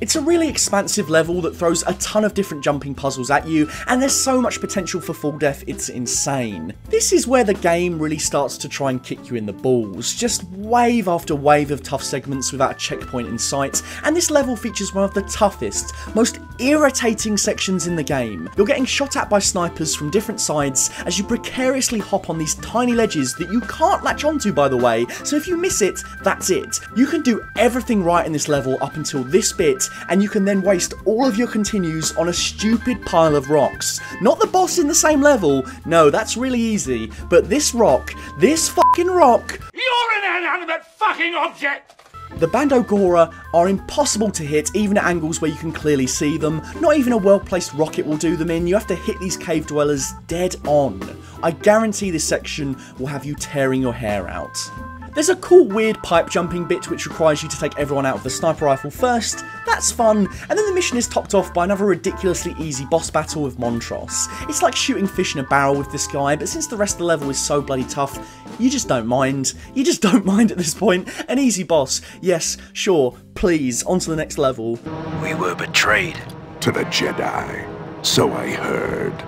It's a really expansive level that throws a ton of different jumping puzzles at you, and there's so much potential for fall death, it's insane. This is where the game really starts to try and kick you in the balls, just wave after wave of tough segments without a checkpoint in sight, and this level features one of the toughest, most irritating sections in the game. You're getting shot at by snipers from different sides as you precariously hop on these tiny ledges that you can't latch onto, by the way, so if you miss it, that's it. You can do everything right in this level up until this bit, it, and you can then waste all of your continues on a stupid pile of rocks. Not the boss in the same level, no, that's really easy, but this rock, this fucking rock... You're an inanimate fucking object! The Bando Gora are impossible to hit, even at angles where you can clearly see them. Not even a well-placed rocket will do them in. You have to hit these cave dwellers dead on. I guarantee this section will have you tearing your hair out. There's a cool weird pipe jumping bit which requires you to take everyone out of the sniper rifle first. That's fun, and then the mission is topped off by another ridiculously easy boss battle with Montross. It's like shooting fish in a barrel with this guy, but since the rest of the level is so bloody tough, you just don't mind. You just don't mind at this point. An easy boss. Yes, sure, please, on to the next level. We were betrayed. To the Jedi. So I heard.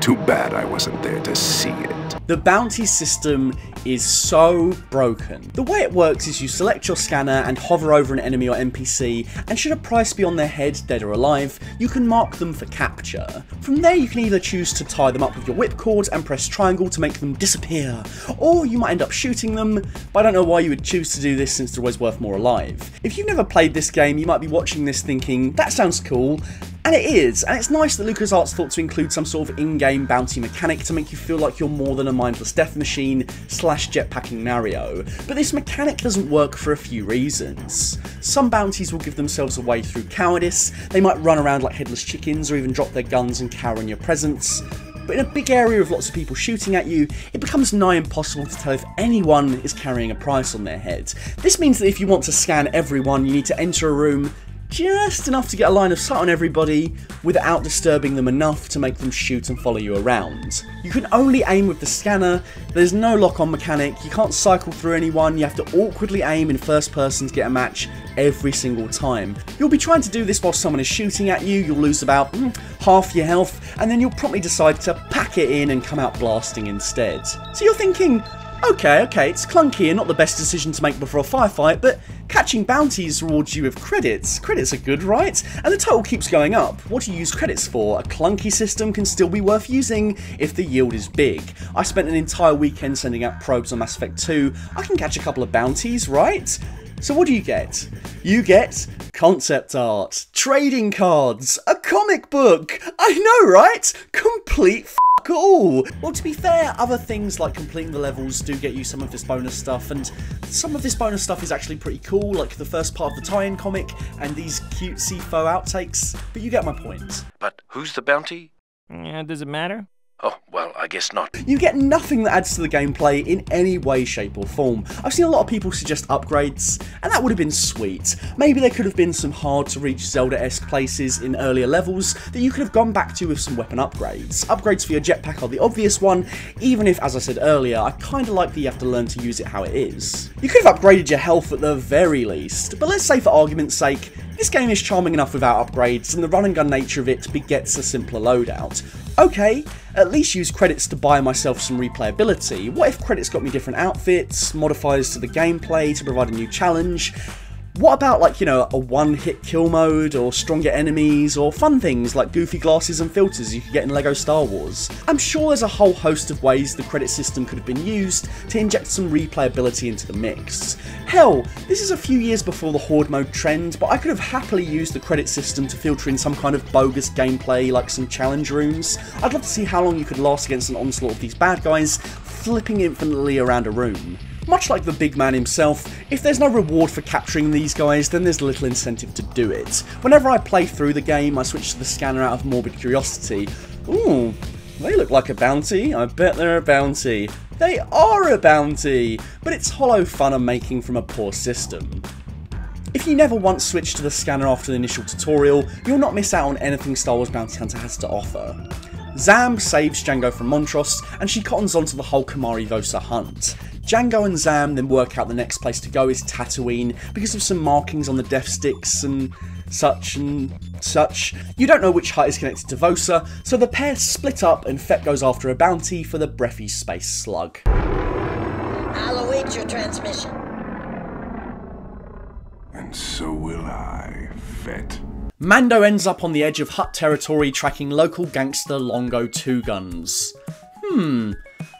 Too bad I wasn't there to see it. The bounty system is so broken. The way it works is you select your scanner and hover over an enemy or N P C, and should a price be on their head, dead or alive, you can mark them for capture. From there you can either choose to tie them up with your whipcord and press triangle to make them disappear, or you might end up shooting them, but I don't know why you would choose to do this since they're always worth more alive. If you've never played this game, you might be watching this thinking, that sounds cool. And it is, and it's nice that LucasArts thought to include some sort of in-game bounty mechanic to make you feel like you're more than a mindless death machine slash jetpacking Mario, but this mechanic doesn't work for a few reasons. Some bounties will give themselves away through cowardice, they might run around like headless chickens or even drop their guns and cower in your presence, but in a big area with lots of people shooting at you, it becomes nigh impossible to tell if anyone is carrying a price on their head. This means that if you want to scan everyone, you need to enter a room just enough to get a line of sight on everybody without disturbing them enough to make them shoot and follow you around. You can only aim with the scanner, there's no lock-on mechanic, you can't cycle through anyone, you have to awkwardly aim in first person to get a match every single time. You'll be trying to do this while someone is shooting at you, you'll lose about mm, half your health, and then you'll promptly decide to pack it in and come out blasting instead. So you're thinking, okay, okay, it's clunky and not the best decision to make before a firefight, but catching bounties rewards you with credits. Credits are good, right? And the total keeps going up. What do you use credits for? A clunky system can still be worth using if the yield is big. I spent an entire weekend sending out probes on Mass Effect two. I can catch a couple of bounties, right? So what do you get? You get concept art, trading cards, a comic book. I know, right? Complete f***. Cool. Well, to be fair, other things like completing the levels do get you some of this bonus stuff, and some of this bonus stuff is actually pretty cool, like the first part of the tie-in comic and these cutesy faux outtakes, but you get my point. But who's the bounty? Yeah, does it matter? Oh, well, I guess not. You get nothing that adds to the gameplay in any way, shape or form. I've seen a lot of people suggest upgrades, and that would have been sweet. Maybe there could have been some hard to reach Zelda-esque places in earlier levels that you could have gone back to with some weapon upgrades. Upgrades for your jetpack are the obvious one, even if, as I said earlier, I kinda like that you have to learn to use it how it is. You could have upgraded your health at the very least, but let's say for argument's sake, this game is charming enough without upgrades, and the run and gun nature of it begets a simpler loadout. Okay, at least use credits to buy myself some replayability. What if credits got me different outfits, modifiers to the gameplay to provide a new challenge? What about, like, you know, a one-hit kill mode, or stronger enemies, or fun things like goofy glasses and filters you could get in LEGO Star Wars? I'm sure there's a whole host of ways the credit system could have been used to inject some replayability into the mix. Hell, this is a few years before the Horde mode trend, but I could have happily used the credit system to filter in some kind of bogus gameplay like some challenge rooms. I'd love to see how long you could last against an onslaught of these bad guys flipping infinitely around a room. Much like the big man himself, if there's no reward for capturing these guys, then there's little incentive to do it. Whenever I play through the game, I switch to the scanner out of morbid curiosity. Ooh, they look like a bounty. I bet they're a bounty. They are a bounty! But it's hollow fun I'm making from a poor system. If you never once switch to the scanner after the initial tutorial, you'll not miss out on anything Star Wars Bounty Hunter has to offer. Zam saves Jango from Montross, and she cottons onto the whole Komari Vosa hunt. Jango and Zam then work out the next place to go is Tatooine because of some markings on the death sticks and such and such. You don't know which hut is connected to Vosa, so the pair split up and Fett goes after a bounty for the breathy space slug. I'll await your transmission. And so will I, Fett. Mando ends up on the edge of Hutt territory tracking local gangster Longo Two Guns. Hmm,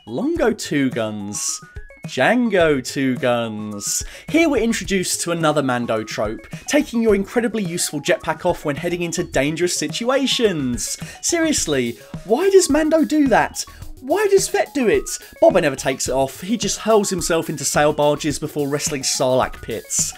Longo Two Guns. Jango Two Guns. Here we're introduced to another Mando trope, taking your incredibly useful jetpack off when heading into dangerous situations. Seriously, why does Mando do that? Why does Fett do it? Boba never takes it off, he just hurls himself into sail barges before wrestling Sarlacc pits.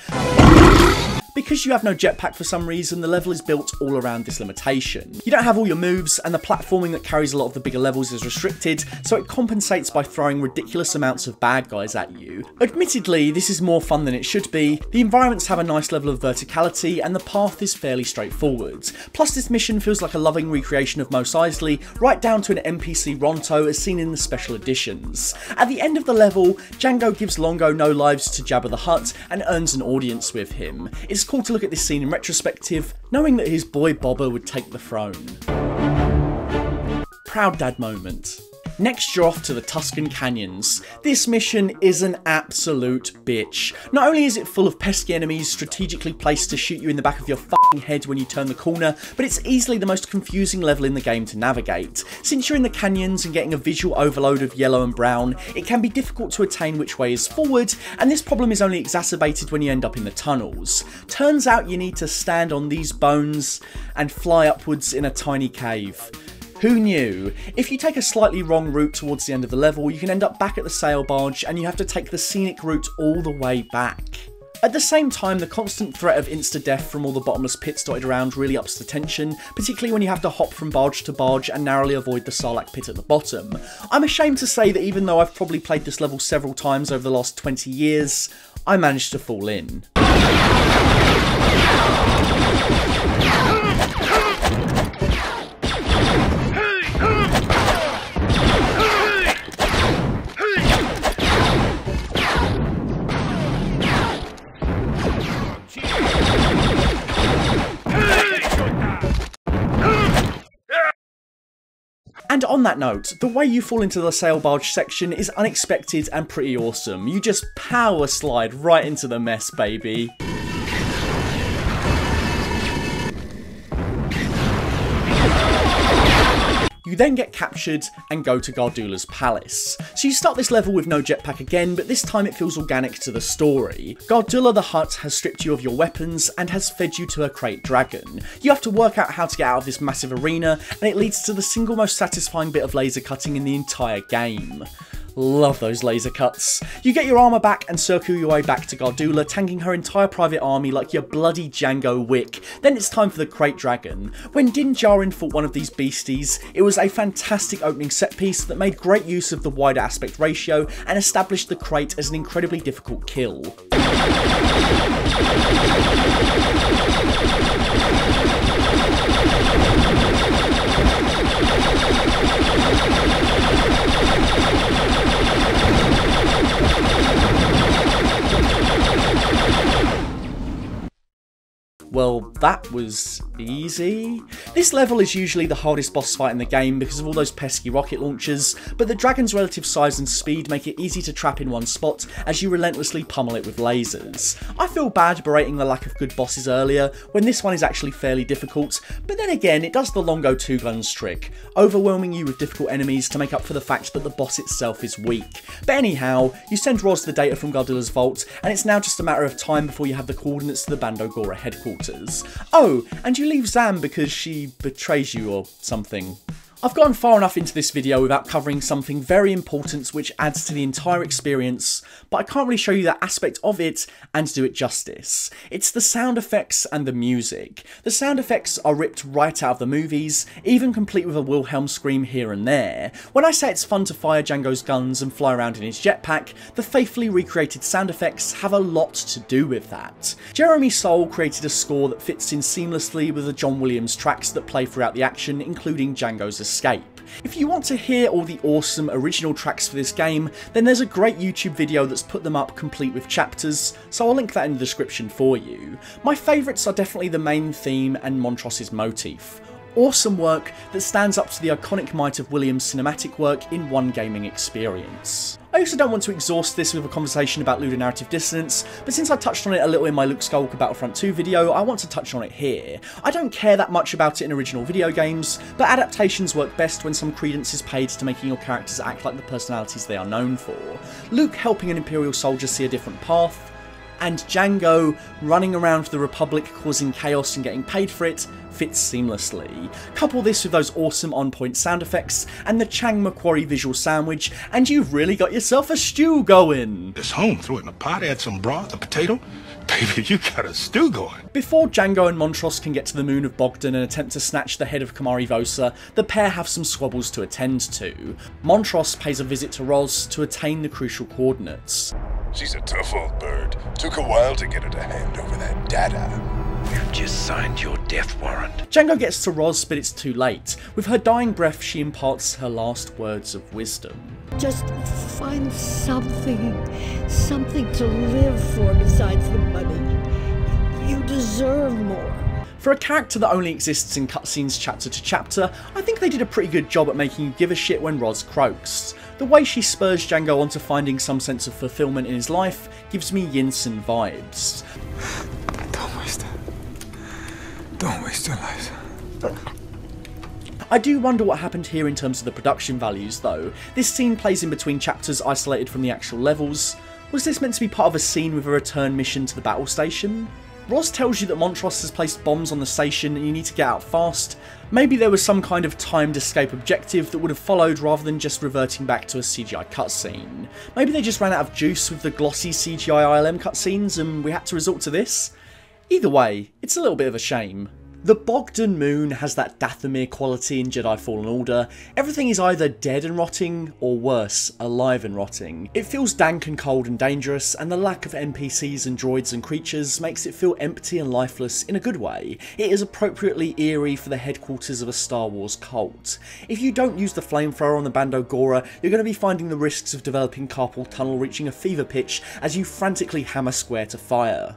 Because you have no jetpack for some reason, the level is built all around this limitation. You don't have all your moves, and the platforming that carries a lot of the bigger levels is restricted, so it compensates by throwing ridiculous amounts of bad guys at you. Admittedly, this is more fun than it should be. The environments have a nice level of verticality, and the path is fairly straightforward. Plus, this mission feels like a loving recreation of Mos Eisley, right down to an N P C Ronto as seen in the special editions. At the end of the level, Jango gives Longo no lives to Jabba the Hutt and earns an audience with him. It's cool to look at this scene in retrospective, knowing that his boy Boba would take the throne. Proud dad moment. Next, you're off to the Tusken Canyons. This mission is an absolute bitch. Not only is it full of pesky enemies strategically placed to shoot you in the back of your f***ing head when you turn the corner, but it's easily the most confusing level in the game to navigate. Since you're in the canyons and getting a visual overload of yellow and brown, it can be difficult to attain which way is forward, and this problem is only exacerbated when you end up in the tunnels. Turns out you need to stand on these bones and fly upwards in a tiny cave. Who knew? If you take a slightly wrong route towards the end of the level, you can end up back at the sail barge and you have to take the scenic route all the way back. At the same time, the constant threat of insta-death from all the bottomless pits dotted around really ups the tension, particularly when you have to hop from barge to barge and narrowly avoid the Sarlacc pit at the bottom. I'm ashamed to say that even though I've probably played this level several times over the last twenty years, I managed to fall in. And on that note, the way you fall into the sail barge section is unexpected and pretty awesome. You just power slide right into the mess, baby. You then get captured and go to Gardula's palace. So you start this level with no jetpack again, but this time it feels organic to the story. Gardula the Hutt has stripped you of your weapons and has fed you to her crate dragon. You have to work out how to get out of this massive arena, and it leads to the single most satisfying bit of laser cutting in the entire game. Love those laser cuts. You get your armour back and circle your way back to Gardula, tanking her entire private army like your bloody Jango Wick. Then it's time for the Crate Dragon. When Din Djarin fought one of these beasties, it was a fantastic opening set piece that made great use of the wider aspect ratio and established the crate as an incredibly difficult kill. Well, that was easy. This level is usually the hardest boss fight in the game because of all those pesky rocket launchers, but the dragon's relative size and speed make it easy to trap in one spot as you relentlessly pummel it with lasers. I feel bad berating the lack of good bosses earlier when this one is actually fairly difficult, but then again it does the Longo Two Guns trick, overwhelming you with difficult enemies to make up for the fact that the boss itself is weak. But anyhow, you send Ross the data from Gardula's vault, and it's now just a matter of time before you have the coordinates to the Bando Gora headquarters. Oh, and you leave Zam because she betrays you or something. I've gone far enough into this video without covering something very important which adds to the entire experience, but I can't really show you that aspect of it and do it justice. It's the sound effects and the music. The sound effects are ripped right out of the movies, even complete with a Wilhelm scream here and there. When I say it's fun to fire Jango's guns and fly around in his jetpack, the faithfully recreated sound effects have a lot to do with that. Jeremy Soule created a score that fits in seamlessly with the John Williams tracks that play throughout the action, including Jango's Escape. If you want to hear all the awesome original tracks for this game, then there's a great YouTube video that's put them up complete with chapters, so I'll link that in the description for you. My favourites are definitely the main theme and Montross's motif. awesome work that stands up to the iconic might of Williams' cinematic work in one gaming experience. I also don't want to exhaust this with a conversation about ludonarrative dissonance, but since I touched on it a little in my Luke Skywalker Battlefront two video, I want to touch on it here. I don't care that much about it in original video games, but adaptations work best when some credence is paid to making your characters act like the personalities they are known for. Luke helping an Imperial soldier see a different path, and Jango running around the Republic causing chaos and getting paid for it fits seamlessly. Couple this with those awesome on-point sound effects and the Chang Macquarie visual sandwich, and you've really got yourself a stew going. This home, threw it in a pot, add some broth, a potato. Baby, you got a stew going. Before Jango and Montross can get to the moon of Bogdan and attempt to snatch the head of Komari Vosa, the pair have some squabbles to attend to. Montross pays a visit to Ross to attain the crucial coordinates. She's a tough old bird. Took a while to get her to hand over that data. You've just signed your death warrant. Jango gets to Ross, but it's too late. With her dying breath, she imparts her last words of wisdom. Just find something, something to live for besides the money. You deserve more. For a character that only exists in cutscenes chapter to chapter, I think they did a pretty good job at making you give a shit when Roz croaks. The way she spurs Jango onto finding some sense of fulfillment in his life gives me Yinsen vibes. Don't waste it. Don't waste your life. I do wonder what happened here in terms of the production values though. This scene plays in between chapters isolated from the actual levels. Was this meant to be part of a scene with a return mission to the battle station? Ross tells you that Montross has placed bombs on the station and you need to get out fast. Maybe there was some kind of timed escape objective that would have followed rather than just reverting back to a C G I cutscene. Maybe they just ran out of juice with the glossy C G I I L M cutscenes and we had to resort to this? Either way, it's a little bit of a shame. The Bogdan Moon has that Dathomir quality in Jedi Fallen Order. Everything is either dead and rotting, or worse, alive and rotting. It feels dank and cold and dangerous, and the lack of N P Cs and droids and creatures makes it feel empty and lifeless in a good way. It is appropriately eerie for the headquarters of a Star Wars cult. If you don't use the flamethrower on the Bando Gora, you're going to be finding the risks of developing carpal tunnel reaching a fever pitch as you frantically hammer square to fire.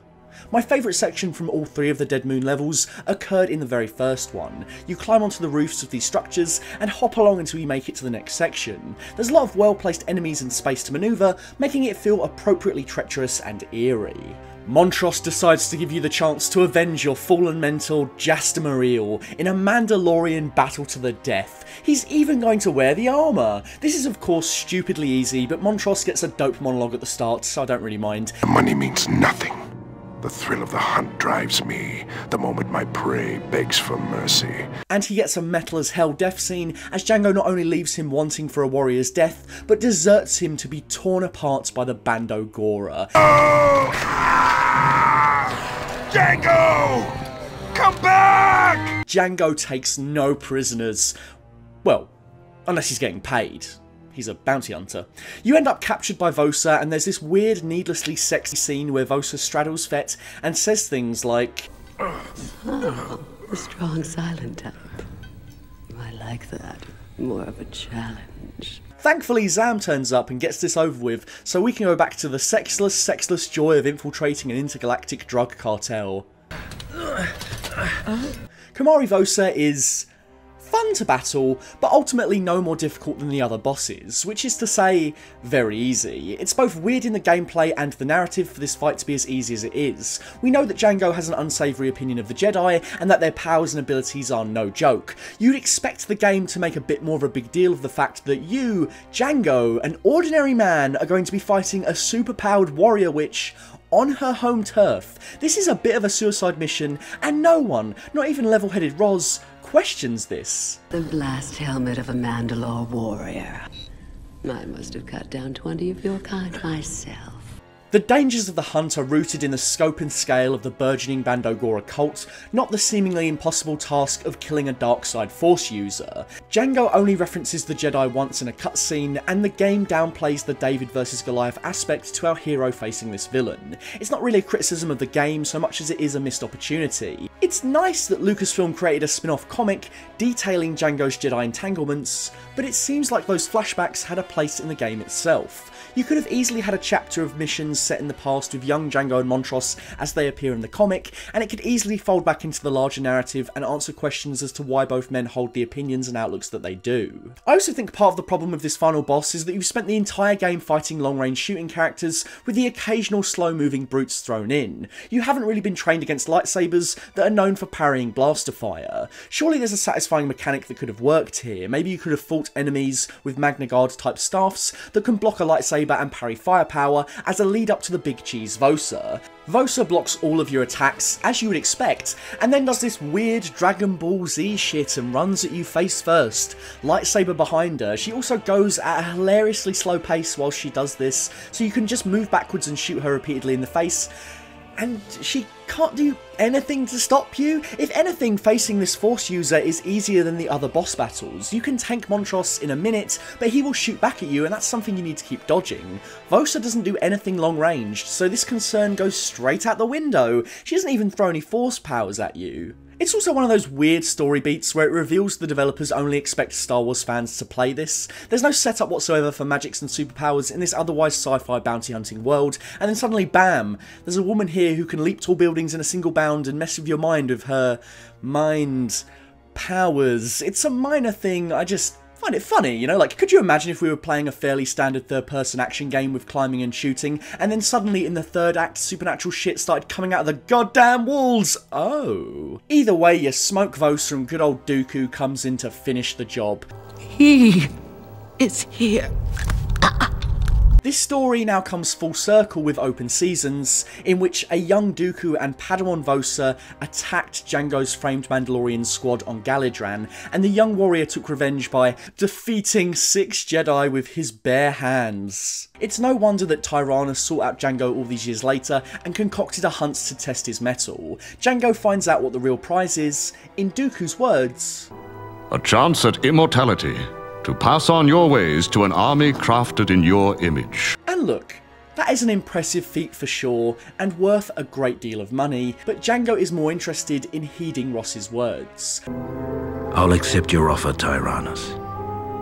My favourite section from all three of the Dead Moon levels occurred in the very first one. You climb onto the roofs of these structures and hop along until you make it to the next section. There's a lot of well-placed enemies and space to manoeuvre, making it feel appropriately treacherous and eerie. Montross decides to give you the chance to avenge your fallen mentor Jastamariel in a Mandalorian battle to the death. He's even going to wear the armour! This is of course stupidly easy, but Montross gets a dope monologue at the start, so I don't really mind. The money means nothing. The thrill of the hunt drives me, the moment my prey begs for mercy. And he gets a metal as hell death scene, as Jango not only leaves him wanting for a warrior's death, but deserts him to be torn apart by the Bando Gora. Oh! Ah! Jango! Come back! Jango takes no prisoners. Well, unless he's getting paid. He's a bounty hunter. You end up captured by Vosa, and there's this weird, needlessly sexy scene where Vosa straddles Fett and says things like, oh, a strong silent type. I like that. More of a challenge. Thankfully, Zam turns up and gets this over with, so we can go back to the sexless, sexless joy of infiltrating an intergalactic drug cartel. Oh. Komari Vosa is fun to battle, but ultimately no more difficult than the other bosses, which is to say, very easy. It's both weird in the gameplay and the narrative for this fight to be as easy as it is. We know that Jango has an unsavoury opinion of the Jedi, and that their powers and abilities are no joke. You'd expect the game to make a bit more of a big deal of the fact that you, Jango, an ordinary man, are going to be fighting a super-powered warrior witch on her home turf. This is a bit of a suicide mission, and no one, not even level-headed Roz, questions this. The blast helmet of a Mandalore warrior. I must have cut down twenty of your kind myself. The dangers of the hunt are rooted in the scope and scale of the burgeoning Bando Gora cult, not the seemingly impossible task of killing a dark side force user. Jango only references the Jedi once in a cutscene, and the game downplays the David versus Goliath aspect to our hero facing this villain. It's not really a criticism of the game so much as it is a missed opportunity. It's nice that Lucasfilm created a spin-off comic detailing Jango's Jedi entanglements, but it seems like those flashbacks had a place in the game itself. You could have easily had a chapter of missions set in the past with young Jango and Montross as they appear in the comic, and it could easily fold back into the larger narrative and answer questions as to why both men hold the opinions and outlooks that they do. I also think part of the problem of this final boss is that you've spent the entire game fighting long-range shooting characters with the occasional slow-moving brutes thrown in. You haven't really been trained against lightsabers that are known for parrying blaster fire. Surely there's a satisfying mechanic that could have worked here. Maybe you could have fought enemies with Magna Guard type staffs that can block a lightsaber and parry firepower as a lead up to the big cheese Vosa. Vosa blocks all of your attacks, as you would expect, and then does this weird Dragon Ball Z shit and runs at you face first, lightsaber behind her. She also goes at a hilariously slow pace while she does this, so you can just move backwards and shoot her repeatedly in the face, and she can't do anything to stop you. If anything, facing this Force user is easier than the other boss battles. You can tank Montross in a minute, but he will shoot back at you, and that's something you need to keep dodging. Vosa doesn't do anything long-ranged, so this concern goes straight out the window. She doesn't even throw any Force powers at you. It's also one of those weird story beats where it reveals the developers only expect Star Wars fans to play this. There's no setup whatsoever for magics and superpowers in this otherwise sci-fi bounty hunting world, and then suddenly bam, there's a woman here who can leap tall buildings in a single bound and mess with your mind with her mind powers. It's a minor thing, I just find it funny, you know, like, could you imagine if we were playing a fairly standard third-person action game with climbing and shooting, and then suddenly in the third act, supernatural shit started coming out of the goddamn walls? Oh. Either way, your smoke Vosa from good old Dooku comes in to finish the job. He is here. This story now comes full circle with open seasons, in which a young Dooku and Padawan Vosa attacked Jango's framed Mandalorian squad on Galidran, and the young warrior took revenge by defeating six Jedi with his bare hands. It's no wonder that Tyrannus sought out Jango all these years later and concocted a hunt to test his mettle. Jango finds out what the real prize is, in Dooku's words, "A chance at immortality. To pass on your ways to an army crafted in your image." And look, that is an impressive feat for sure, and worth a great deal of money, but Jango is more interested in heeding Ross's words. "I'll accept your offer, Tyrannus,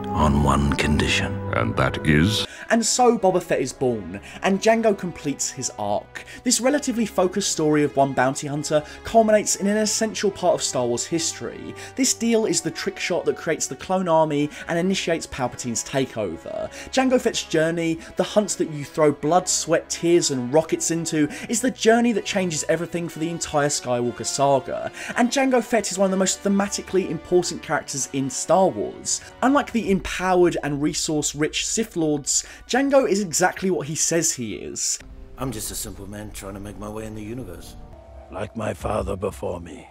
on one condition." And that is? And so Boba Fett is born, and Jango completes his arc. This relatively focused story of one bounty hunter culminates in an essential part of Star Wars history. This deal is the trick shot that creates the clone army and initiates Palpatine's takeover. Jango Fett's journey, the hunts that you throw blood, sweat, tears and rockets into, is the journey that changes everything for the entire Skywalker saga. And Jango Fett is one of the most thematically important characters in Star Wars. Unlike the empowered and resource-rich Sith Lords, Jango is exactly what he says he is. "I'm just a simple man trying to make my way in the universe, like my father before me."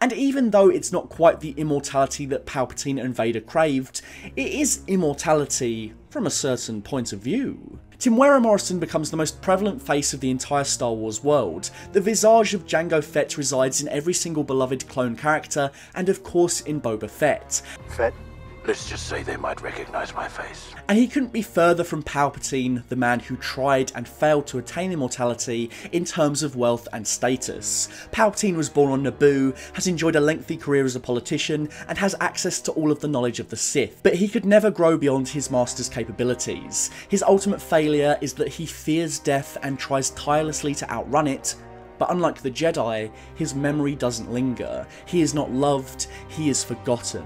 And even though it's not quite the immortality that Palpatine and Vader craved, it is immortality from a certain point of view. Temuera Morrison becomes the most prevalent face of the entire Star Wars world. The visage of Jango Fett resides in every single beloved clone character, and of course in Boba Fett. Fett. "Let's just say they might recognize my face." And he couldn't be further from Palpatine, the man who tried and failed to attain immortality in terms of wealth and status. Palpatine was born on Naboo, has enjoyed a lengthy career as a politician, and has access to all of the knowledge of the Sith, but he could never grow beyond his master's capabilities. His ultimate failure is that he fears death and tries tirelessly to outrun it, but unlike the Jedi, his memory doesn't linger. He is not loved, he is forgotten.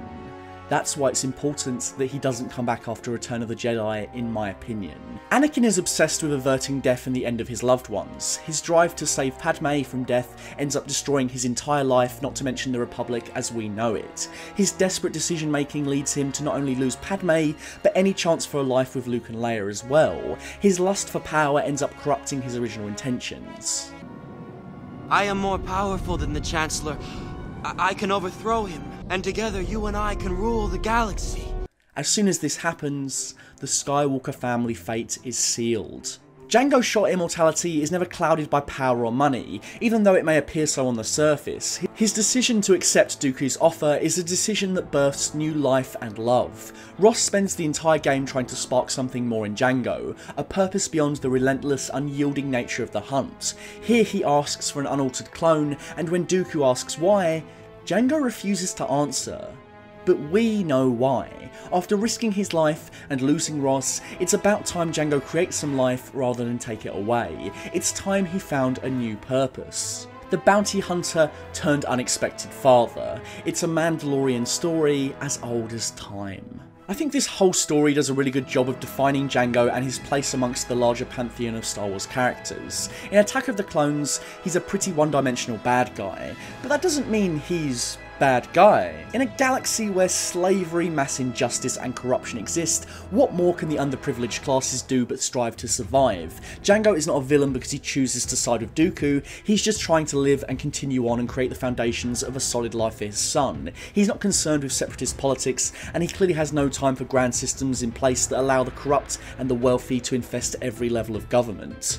That's why it's important that he doesn't come back after Return of the Jedi, in my opinion. Anakin is obsessed with averting death and the end of his loved ones. His drive to save Padme from death ends up destroying his entire life, not to mention the Republic as we know it. His desperate decision making leads him to not only lose Padme, but any chance for a life with Luke and Leia as well. His lust for power ends up corrupting his original intentions. "I am more powerful than the Chancellor. I, I can overthrow him. And together, you and I can rule the galaxy." As soon as this happens, the Skywalker family fate is sealed. Jango's shot at immortality is never clouded by power or money, even though it may appear so on the surface. His decision to accept Dooku's offer is a decision that births new life and love. Ross spends the entire game trying to spark something more in Jango, a purpose beyond the relentless, unyielding nature of the hunt. Here he asks for an unaltered clone, and when Dooku asks why, Jango refuses to answer. But we know why. After risking his life and losing Ross, it's about time Jango creates some life rather than take it away. It's time he found a new purpose. The bounty hunter turned unexpected father. It's a Mandalorian story as old as time. I think this whole story does a really good job of defining Jango and his place amongst the larger pantheon of Star Wars characters. In Attack of the Clones, he's a pretty one-dimensional bad guy, but that doesn't mean he's bad guy. In a galaxy where slavery, mass injustice and corruption exist, what more can the underprivileged classes do but strive to survive? Jango is not a villain because he chooses to side with Dooku, he's just trying to live and continue on and create the foundations of a solid life for his son. He's not concerned with separatist politics, and he clearly has no time for grand systems in place that allow the corrupt and the wealthy to infest every level of government.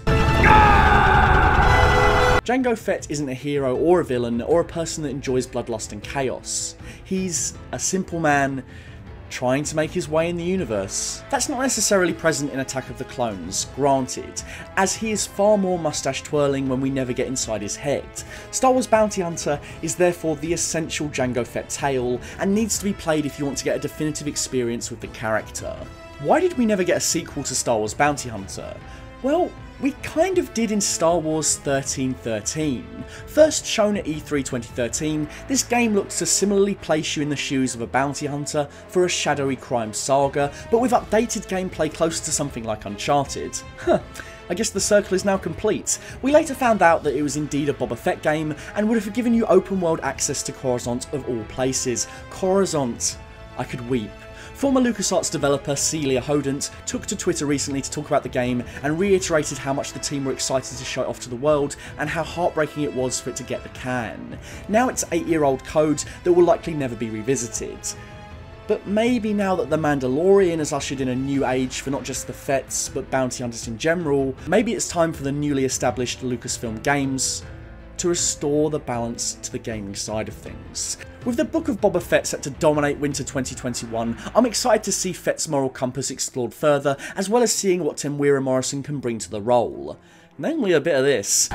Jango Fett isn't a hero or a villain or a person that enjoys bloodlust and chaos. He's a simple man trying to make his way in the universe. That's not necessarily present in Attack of the Clones, granted, as he is far more mustache twirling when we never get inside his head. Star Wars Bounty Hunter is therefore the essential Jango Fett tale and needs to be played if you want to get a definitive experience with the character. Why did we never get a sequel to Star Wars Bounty Hunter? Well, we kind of did in Star Wars thirteen thirteen. First shown at E three twenty thirteen, this game looks to similarly place you in the shoes of a bounty hunter for a shadowy crime saga, but with updated gameplay close to something like Uncharted. Huh. I guess the circle is now complete. We later found out that it was indeed a Boba Fett game, and would have given you open world access to Coruscant of all places. Coruscant. I could weep. Former LucasArts developer Celia Hodent took to Twitter recently to talk about the game and reiterated how much the team were excited to show it off to the world and how heartbreaking it was for it to get the can. Now it's eight-year-old code that will likely never be revisited. But maybe now that The Mandalorian has ushered in a new age for not just the Fetts but bounty hunters in general, maybe it's time for the newly established Lucasfilm Games to restore the balance to the gaming side of things. With the Book of Boba Fett set to dominate winter twenty twenty-one, I'm excited to see Fett's moral compass explored further, as well as seeing what Temuera Morrison can bring to the role. Namely a bit of this.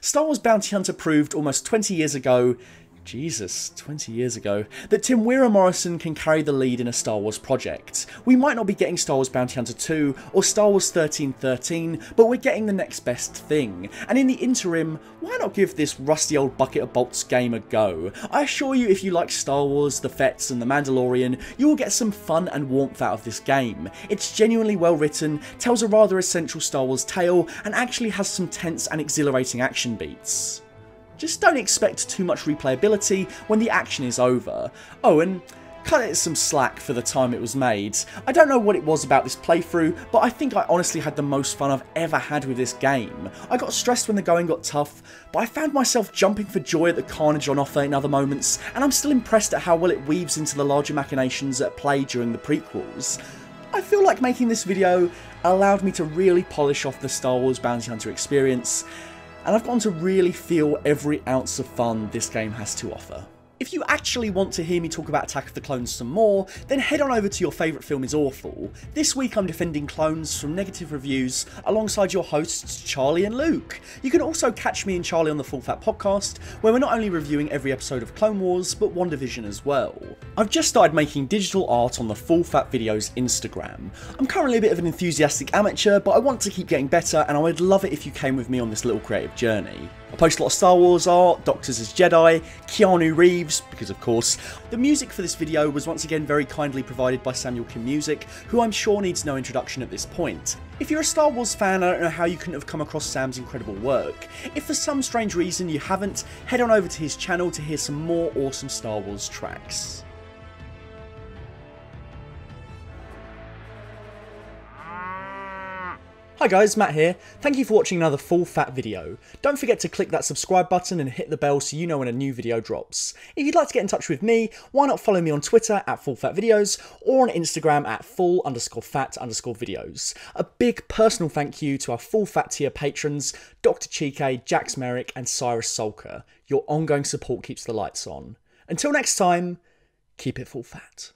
Star Wars Bounty Hunter proved almost twenty years ago Jesus, twenty years ago, that Temuera Morrison can carry the lead in a Star Wars project. We might not be getting Star Wars Bounty Hunter two or Star Wars thirteen thirteen, but we're getting the next best thing. And in the interim, why not give this rusty old bucket of bolts game a go? I assure you, if you like Star Wars, the Fetts and the Mandalorian, you will get some fun and warmth out of this game. It's genuinely well written, tells a rather essential Star Wars tale, and actually has some tense and exhilarating action beats. Just don't expect too much replayability when the action is over. Oh, and cut it some slack for the time it was made. I don't know what it was about this playthrough, but I think I honestly had the most fun I've ever had with this game. I got stressed when the going got tough, but I found myself jumping for joy at the carnage on offer in other moments, and I'm still impressed at how well it weaves into the larger machinations at play during the prequels. I feel like making this video allowed me to really polish off the Star Wars Bounty Hunter experience, and I've gotten to really feel every ounce of fun this game has to offer. If you actually want to hear me talk about Attack of the Clones some more, then head on over to Your Favourite Film Is Awful. This week I'm defending clones from negative reviews alongside your hosts Charlie and Luke. You can also catch me and Charlie on the Full Fat Podcast, where we're not only reviewing every episode of Clone Wars, but WandaVision as well. I've just started making digital art on the Full Fat Videos Instagram. I'm currently a bit of an enthusiastic amateur, but I want to keep getting better, and I would love it if you came with me on this little creative journey. I post a lot of Star Wars art, Doctors as Jedi, Keanu Reeves, because of course. The music for this video was once again very kindly provided by Samuel Kim Music, who I'm sure needs no introduction at this point. If you're a Star Wars fan, I don't know how you couldn't have come across Sam's incredible work. If for some strange reason you haven't, head on over to his channel to hear some more awesome Star Wars tracks. Hi guys, Matt here. Thank you for watching another Full Fat video. Don't forget to click that subscribe button and hit the bell so you know when a new video drops. If you'd like to get in touch with me, why not follow me on Twitter at Full Fat Videos or on Instagram at full underscore fat underscore videos. A big personal thank you to our Full Fat tier patrons, Doctor Chike, Jax Merrick and Cyrus Solker. Your ongoing support keeps the lights on. Until next time, keep it full fat.